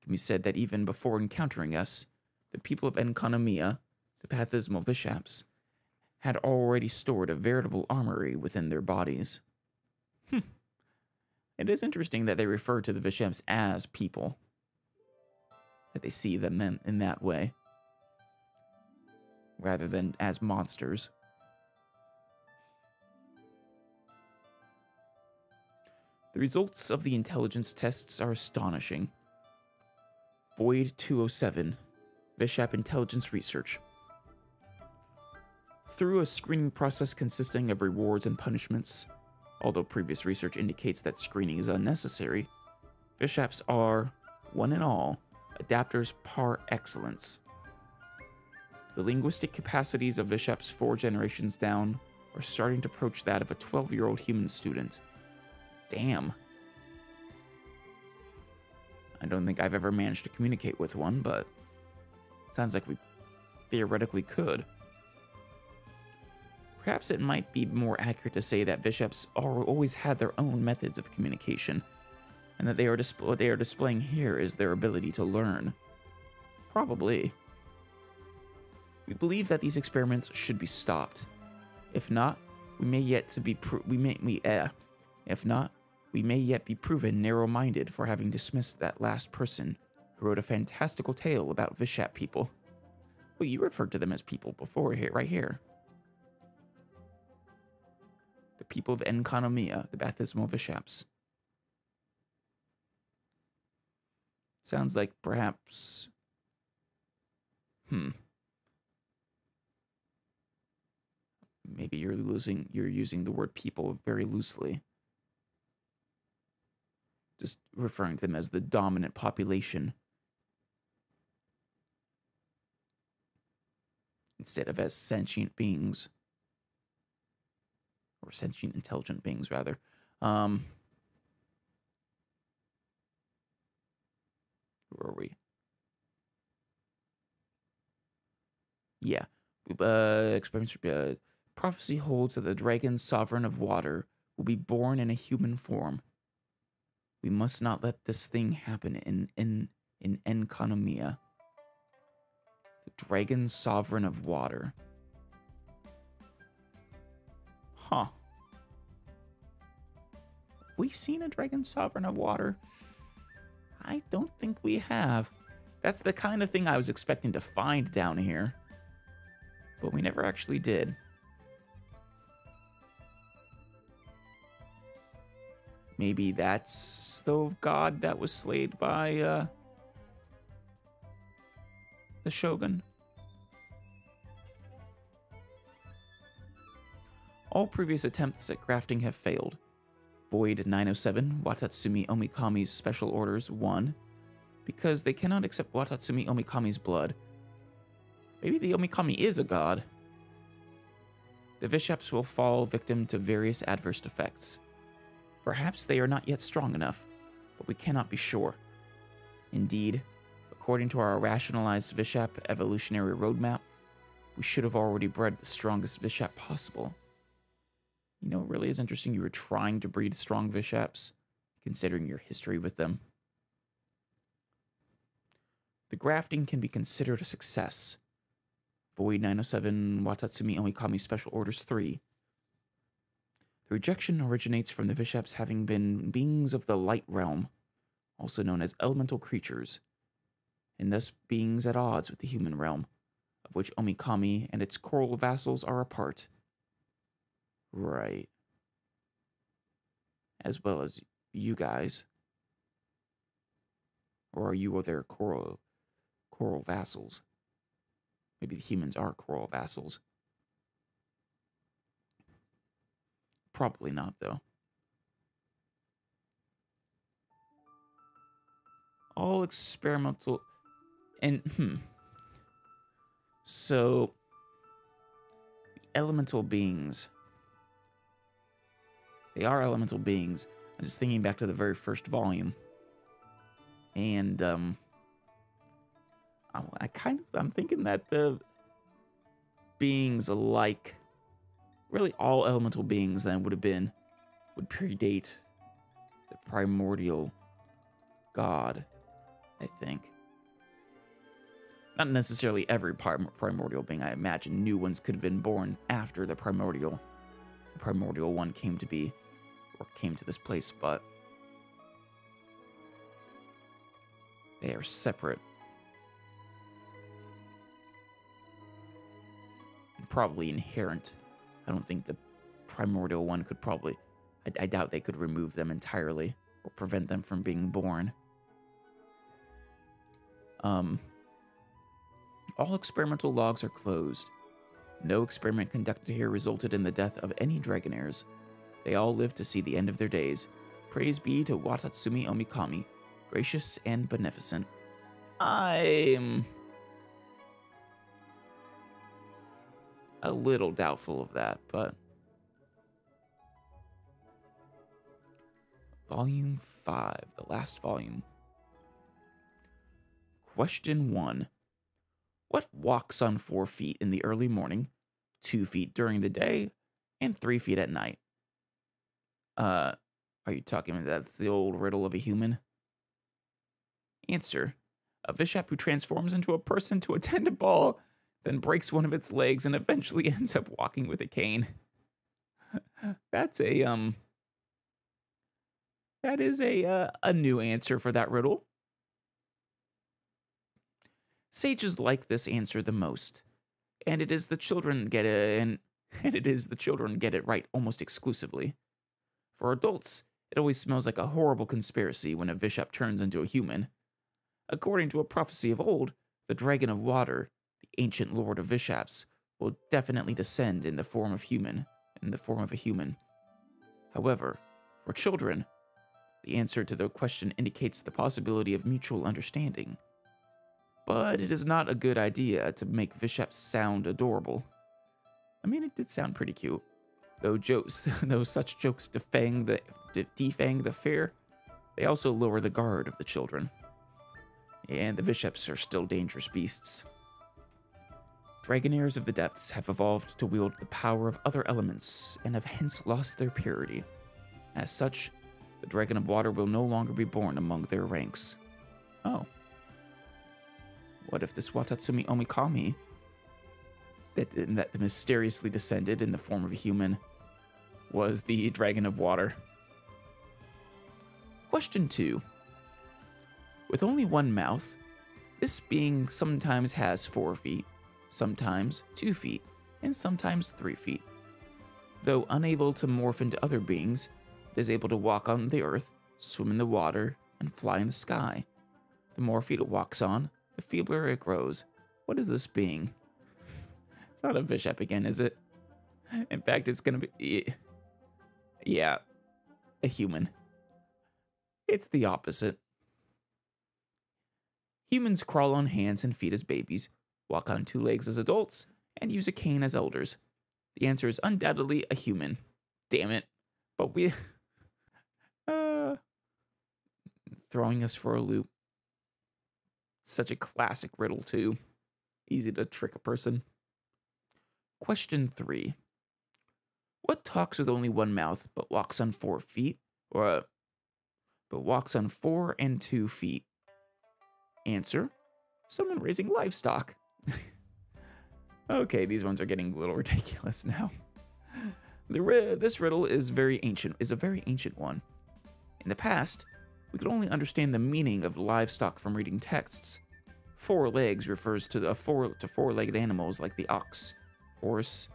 It can be said that even before encountering us, the people of Enkanomiya, the Bathysmal Vishaps, had already stored a veritable armory within their bodies. It is interesting that they refer to the Vishaps as people, that they see them in that way, rather than as monsters. The results of the intelligence tests are astonishing. Void 207, Vishap Intelligence Research. Through a screening process consisting of rewards and punishments, although previous research indicates that screening is unnecessary, Vishaps are, one and all, adapters par excellence. The linguistic capacities of Vishaps 4 generations down are starting to approach that of a 12-year-old human student. Damn. I don't think I've ever managed to communicate with one, but it sounds like we theoretically could. Perhaps it might be more accurate to say that Vishaps always had their own methods of communication, and that what they are displaying here is their ability to learn. Probably. We believe that these experiments should be stopped. If not, we may yet be proven narrow-minded for having dismissed that last person who wrote a fantastical tale about Vishap people. Well, you referred to them as people before, here, right here. The people of Enkanomiya, the Bathysmal Vishaps. Sounds like perhaps... Maybe you're using the word people very loosely. Just referring to them as the dominant population, instead of as sentient beings. Or sentient intelligent beings, rather. Who are we? Yeah. Prophecy holds that the dragon sovereign of water will be born in a human form. We must not let this thing happen in Enkanomiya. The dragon sovereign of water. Huh. Have we seen a dragon sovereign of water? I don't think we have. That's the kind of thing I was expecting to find down here, but we never actually did. Maybe that's the god that was slayed by the shogun. All previous attempts at crafting have failed. Void 907, Watatsumi Omikami's special orders won, because they cannot accept Watatsumi Omikami's blood. Maybe the Omikami is a god. The Vishaps will fall victim to various adverse effects. Perhaps they are not yet strong enough, but we cannot be sure. Indeed, according to our rationalized Vishap evolutionary roadmap, we should have already bred the strongest Vishap possible. You know, it really is interesting you were trying to breed strong Vishaps, considering your history with them. The grafting can be considered a success. Void 907, Watatsumi Omikami Special Orders 3. The rejection originates from the Vishaps having been beings of the light realm, also known as elemental creatures, and thus beings at odds with the human realm, of which Omikami and its coral vassals are a part. Right. As well as you guys. Or are you their coral vassals? Maybe the humans are coral vassals. Probably not, though. All experimental... And, So... Elemental beings. They are elemental beings. I'm just thinking back to the very first volume. And, I'm thinking that the... beings alike... Really, all elemental beings then would predate the primordial god, I think. Not necessarily every primordial being, I imagine. New ones could have been born after the primordial one came to be, or came to this place, but they are separate. And probably inherent. I don't think the primordial one could probably... I doubt they could remove them entirely or prevent them from being born. All experimental logs are closed. No experiment conducted here resulted in the death of any Dragonaires. They all lived to see the end of their days. Praise be to Watatsumi Omikami, gracious and beneficent. I'm a little doubtful of that, but... Volume 5, the last volume. Question 1. What walks on 4 feet in the early morning, 2 feet during the day, and 3 feet at night? Are you talking about that's the old riddle of a human? Answer. A Vishap who transforms into a person to attend a ball, then breaks one of its legs and eventually ends up walking with a cane. That's a, that is a new answer for that riddle. Sages like this answer the most, and it is the children get it, and it is the children get it right almost exclusively. For adults, it always smells like a horrible conspiracy when a Vishap turns into a human. According to a prophecy of old, the Dragon of Water, the ancient lord of Vishaps, will definitely descend in the form of a human. However, for children, the answer to their question indicates the possibility of mutual understanding. But it is not a good idea to make Vishap sound adorable. I mean, it did sound pretty cute. Though such jokes defang the fear, they also lower the guard of the children. And the Vishaps are still dangerous beasts. Dragonaires of the depths have evolved to wield the power of other elements, and have hence lost their purity. As such, the Dragon of Water will no longer be born among their ranks. Oh. What if this Watatsumi Omikami that mysteriously descended in the form of a human was the Dragon of Water? Question 2. With only one mouth, this being sometimes has 4 feet, sometimes 2 feet, and sometimes 3 feet. Though unable to morph into other beings, it is able to walk on the earth, swim in the water, and fly in the sky. The more feet it walks on, the feebler it grows. What is this being? It's not a Vishap again, is it? In fact, it's gonna be... yeah. A human. It's the opposite. Humans crawl on hands and feet as babies, walk on 2 legs as adults, and use a cane as elders. The answer is undoubtedly a human. Damn it. But we... throwing us for a loop. Such a classic riddle, too. Easy to trick a person. Question 3. What talks with only one mouth, but walks on 4 feet? Or, but walks on 4 and 2 feet? Answer. Someone raising livestock. Okay, these ones are getting a little ridiculous now. This riddle is a very ancient one. In the past, we could only understand the meaning of livestock from reading texts. 4 legs refers to four-legged animals like the ox, horse.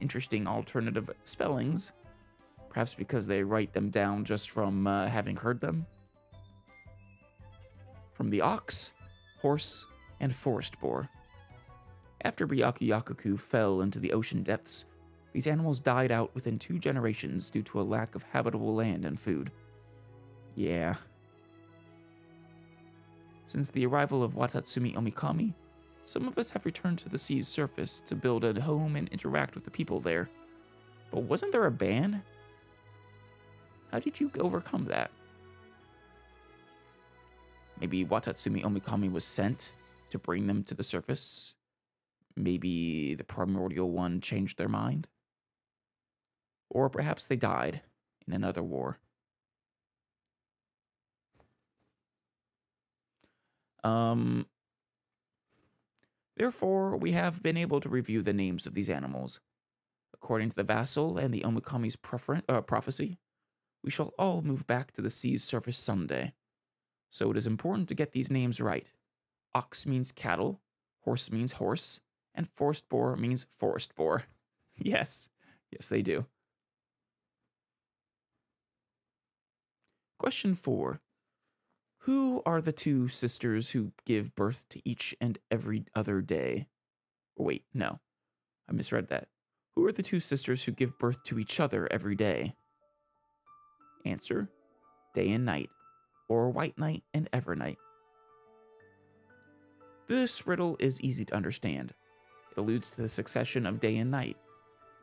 Interesting alternative spellings, perhaps because they write them down just from having heard them. From the ox, horse, and forest boar. After Byakuyakoku fell into the ocean depths, these animals died out within 2 generations due to a lack of habitable land and food. Yeah. Since the arrival of Watatsumi Omikami, some of us have returned to the sea's surface to build a home and interact with the people there. But wasn't there a ban? How did you overcome that? Maybe Watatsumi Omikami was sent to bring them to the surface? Maybe the Primordial One changed their mind? Or perhaps they died in another war. Therefore, we have been able to review the names of these animals. According to the vassal and the Omikami's prophecy, we shall all move back to the sea's surface someday. So it is important to get these names right. Ox means cattle, horse means horse, and forest boar means forest boar. Yes, yes they do. Question 4. Who are the two sisters who give birth to each and every other day? Wait, no. I misread that. Who are the two sisters who give birth to each other every day? Answer: Day and Night, or White Night and Evernight. This riddle is easy to understand. It alludes to the succession of day and night,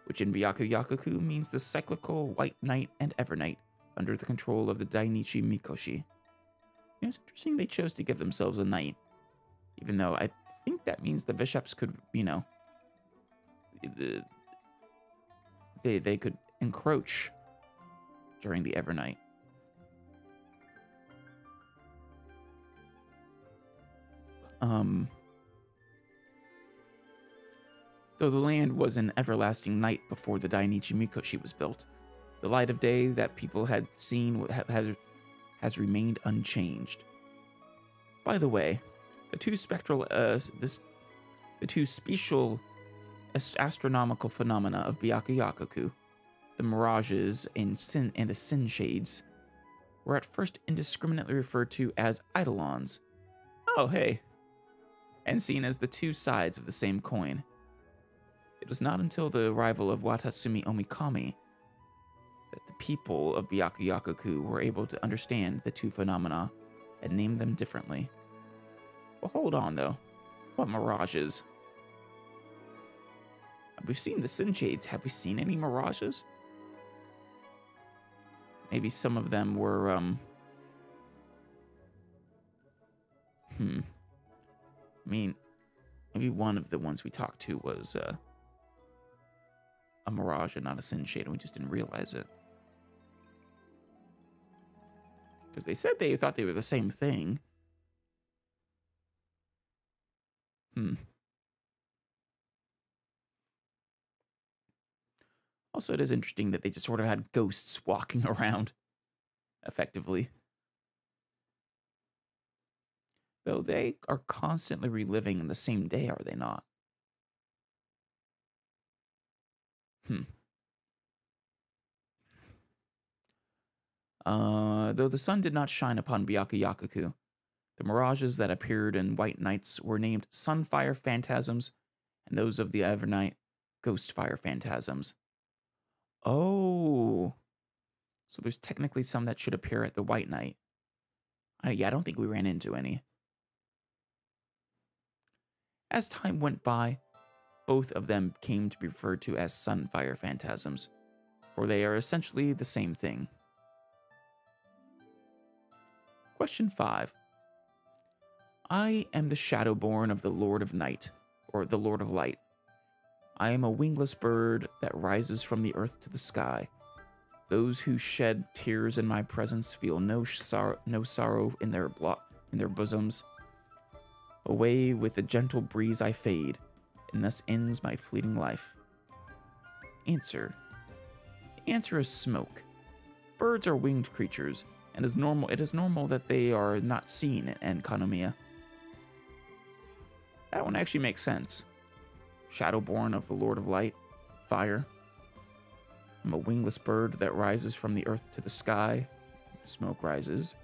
which in Byakuyakoku means the cyclical White Night and Evernight under the control of the Dainichi Mikoshi. You know, it's interesting they chose to give themselves a night, even though I think that means the Vishaps could, you know, they could encroach during the Evernight. Though the land was an everlasting night before the Dainichi Mikoshi was built, the light of day that people had seen has remained unchanged. By the way, the two spatial astronomical phenomena of Byakuyakoku, the mirages and the sin shades, were at first indiscriminately referred to as eidolons. Oh, hey. And seen as the two sides of the same coin. It was not until the arrival of Watatsumi Omikami that the people of Byakuyakoku were able to understand the two phenomena and name them differently. Well, hold on, though. What mirages? We've seen the Sin Shades. Have we seen any mirages? Maybe some of them were, I mean, maybe one of the ones we talked to was a mirage and not a sin shade, and we just didn't realize it. Because they said they thought they were the same thing. Also, it is interesting that they just sort of had ghosts walking around, effectively. Though they are constantly reliving in the same day, are they not? Though the sun did not shine upon Byakuyakoku, the mirages that appeared in White Nights were named Sunfire Phantasms, and those of the Evernight, Ghostfire Phantasms. Oh! So there's technically some that should appear at the White Night. Yeah, I don't think we ran into any. As time went by, both of them came to be referred to as Sunfire Phantasms, for they are essentially the same thing. Question 5. I am the Shadowborn of the Lord of Night, or the Lord of Light. I am a wingless bird that rises from the earth to the sky. Those who shed tears in my presence feel no sorrow in their bosoms. Away with a gentle breeze I fade, and thus ends my fleeting life. Answer. The answer is smoke. Birds are winged creatures, and it is normal that they are not seen in Enkanomiya. That one actually makes sense. Shadowborn of the Lord of Light, fire. I'm a wingless bird that rises from the earth to the sky. Smoke rises.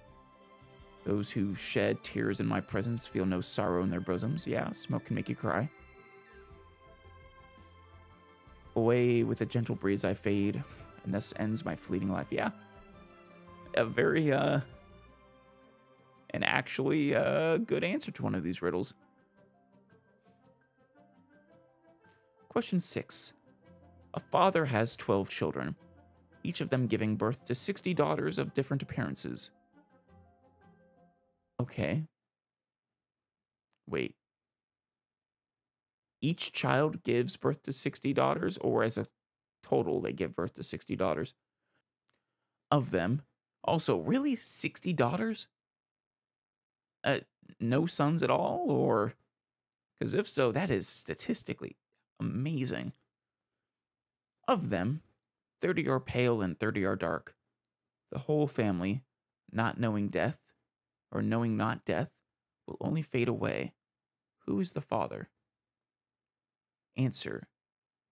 Those who shed tears in my presence feel no sorrow in their bosoms. Yeah, smoke can make you cry. Away with a gentle breeze I fade, and thus ends my fleeting life. Yeah. A very, and actually, good answer to one of these riddles. Question 6. A father has 12 children, each of them giving birth to 60 daughters of different appearances. Okay. Wait. Each child gives birth to 60 daughters, or as a total, they give birth to 60 daughters? Of them. Also, really? 60 daughters? no sons at all, or... Because if so, that is statistically amazing. Of them, 30 are pale and 30 are dark. The whole family, not knowing death, or knowing not death, will only fade away. Who is the father? Answer.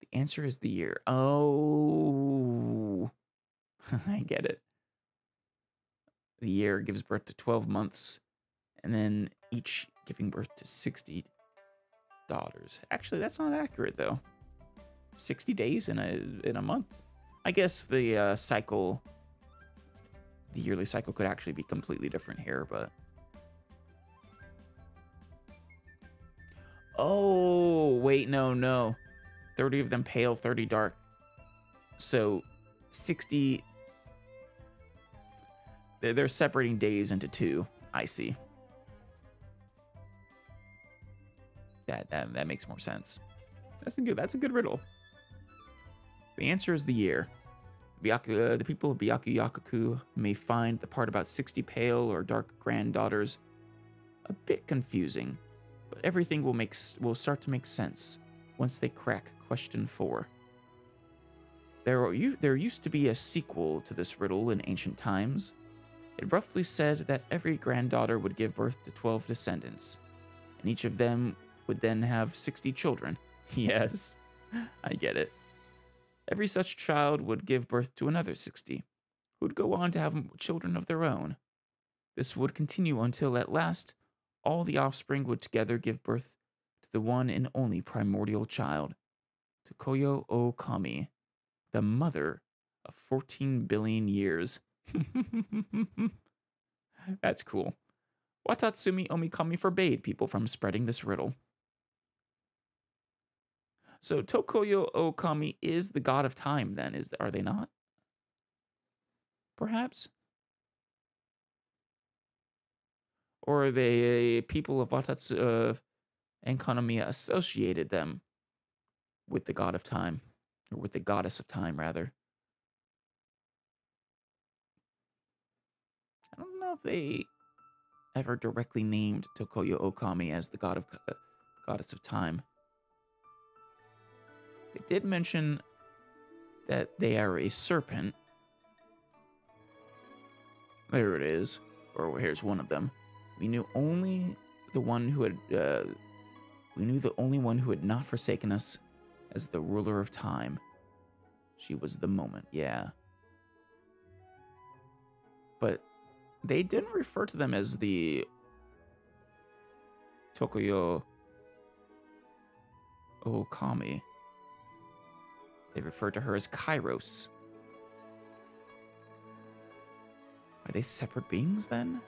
The answer is the year. Oh, I get it. The year gives birth to 12 months, and then each giving birth to 60 daughters. Actually, that's not accurate, though. 60 days in a month. I guess the cycle, the yearly cycle could actually be completely different here, but... Oh, wait, no. 30 of them pale, 30 dark. So, 60... They're separating days into two. I see. That makes more sense. That's a good riddle. The answer is the year. The people of Byakuyakoku may find the part about 60 pale or dark granddaughters a bit confusing, but everything will start to make sense once they crack question 4. There used to be a sequel to this riddle in ancient times. It roughly said that every granddaughter would give birth to 12 descendants, and each of them would then have 60 children. Yes, I get it. Every such child would give birth to another 60, who would go on to have children of their own. This would continue until at last, all the offspring would together give birth to the one and only primordial child, Tokoyo Ōkami, the mother of 14 billion years. That's cool. Watatsumi Omikami forbade people from spreading this riddle. So Tokoyo Ōkami is the god of time, then, are they not? Perhaps? Or are the people of Enkanomiya associated them with the god of time? Or with the goddess of time, rather. I don't know if they ever directly named Tokoyo Ōkami as the goddess of time. They did mention that they are a serpent. There it is. Or here's one of them. We knew the only one who had not forsaken us as the ruler of time. She was the moment. Yeah. But they didn't refer to them as the Tokoyo Ōkami. They referred to her as Kairos. Are they separate beings, then?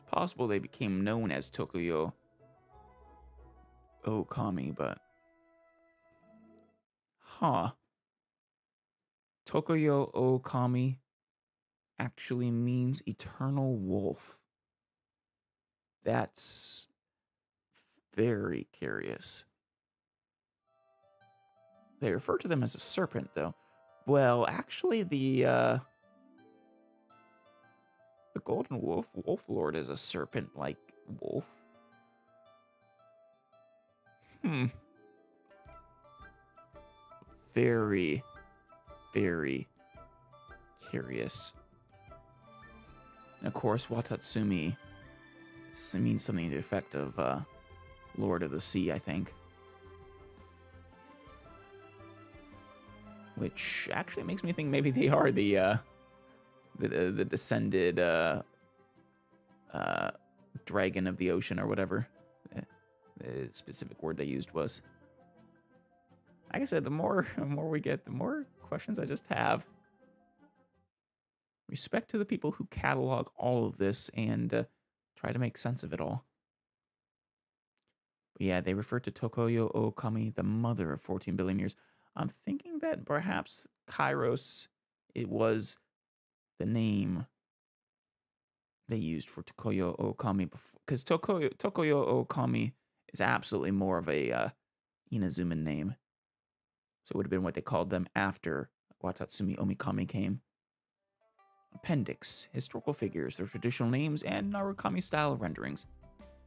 It's possible they became known as Tokoyo Ōkami, but... Huh. Tokoyo Ōkami actually means eternal wolf. That's very curious. They refer to them as a serpent, though. Well, actually, the golden wolf lord is a serpent-like wolf. Very, very curious. And of course, Watatsumi means something to the effect of Lord of the Sea, I think. Which actually makes me think maybe they are the descended dragon of the ocean or whatever the specific word they used was. Like I said, the more we get, the more questions I just have. Respect to the people who catalog all of this and try to make sense of it all. But yeah, they refer to Tokoyo Ōkami, the mother of 14 billion years. I'm thinking that perhaps Kairos, it was the name they used for Tokoyo Ōkami before, because Tokoyo Ōkami is absolutely more of a Inazuma name, so it would have been what they called them after Watatsumi Omikami came. appendix, historical figures, their traditional names, and Narukami-style renderings.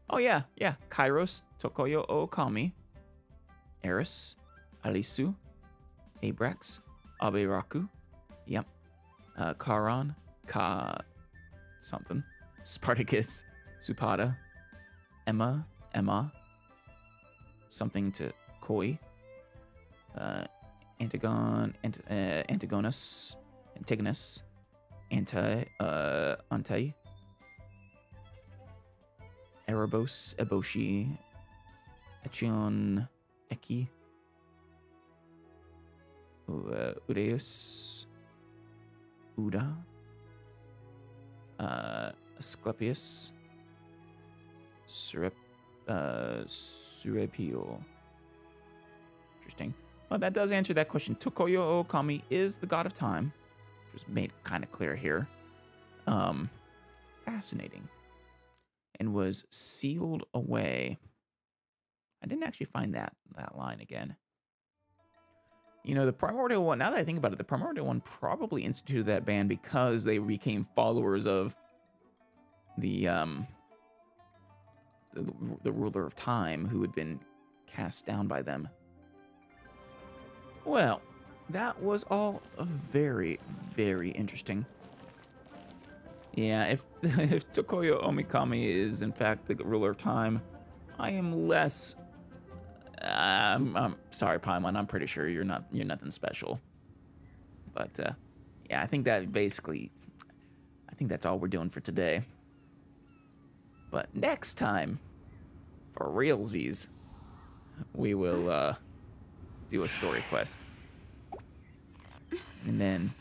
Oh yeah, Kairos, Tokoyo Ōkami, Eris, Alisu, Abrax, Abiraku, yep, Karan, something, Spartacus, Supada, Emma, something to Koi, Antigonus, Ante, Erebos, Eboshi, Echion, Eki, Udeus, Uda, Asclepius, Surepio. Interesting. Well, that does answer that question. Tokoyo Ōkami is the god of time, which was made kind of clear here. Fascinating. And was sealed away. I didn't actually find that line again. You know, the Primordial One, now that I think about it, the Primordial One probably instituted that ban because they became followers of the ruler of time who had been cast down by them. Well, that was all very, very interesting. Yeah, if Tokoyo Omikami is in fact the ruler of time, I am less. I'm sorry, Paimon. I'm pretty sure you're nothing special. But yeah, I think that basically, I think that's all we're doing for today. But next time, for realsies, we will do a story quest, and then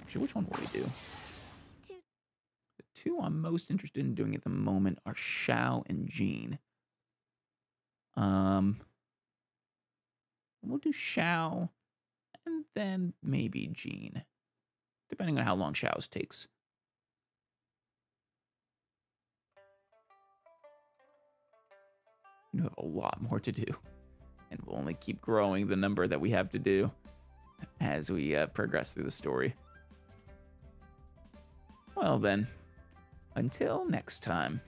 actually, which one will we do? The two I'm most interested in doing at the moment are Xiao and Jean. We'll do Xiao, and then maybe Jean, depending on how long Xiao's takes. We have a lot more to do, and we'll only keep growing the number that we have to do as we progress through the story. Well then, until next time.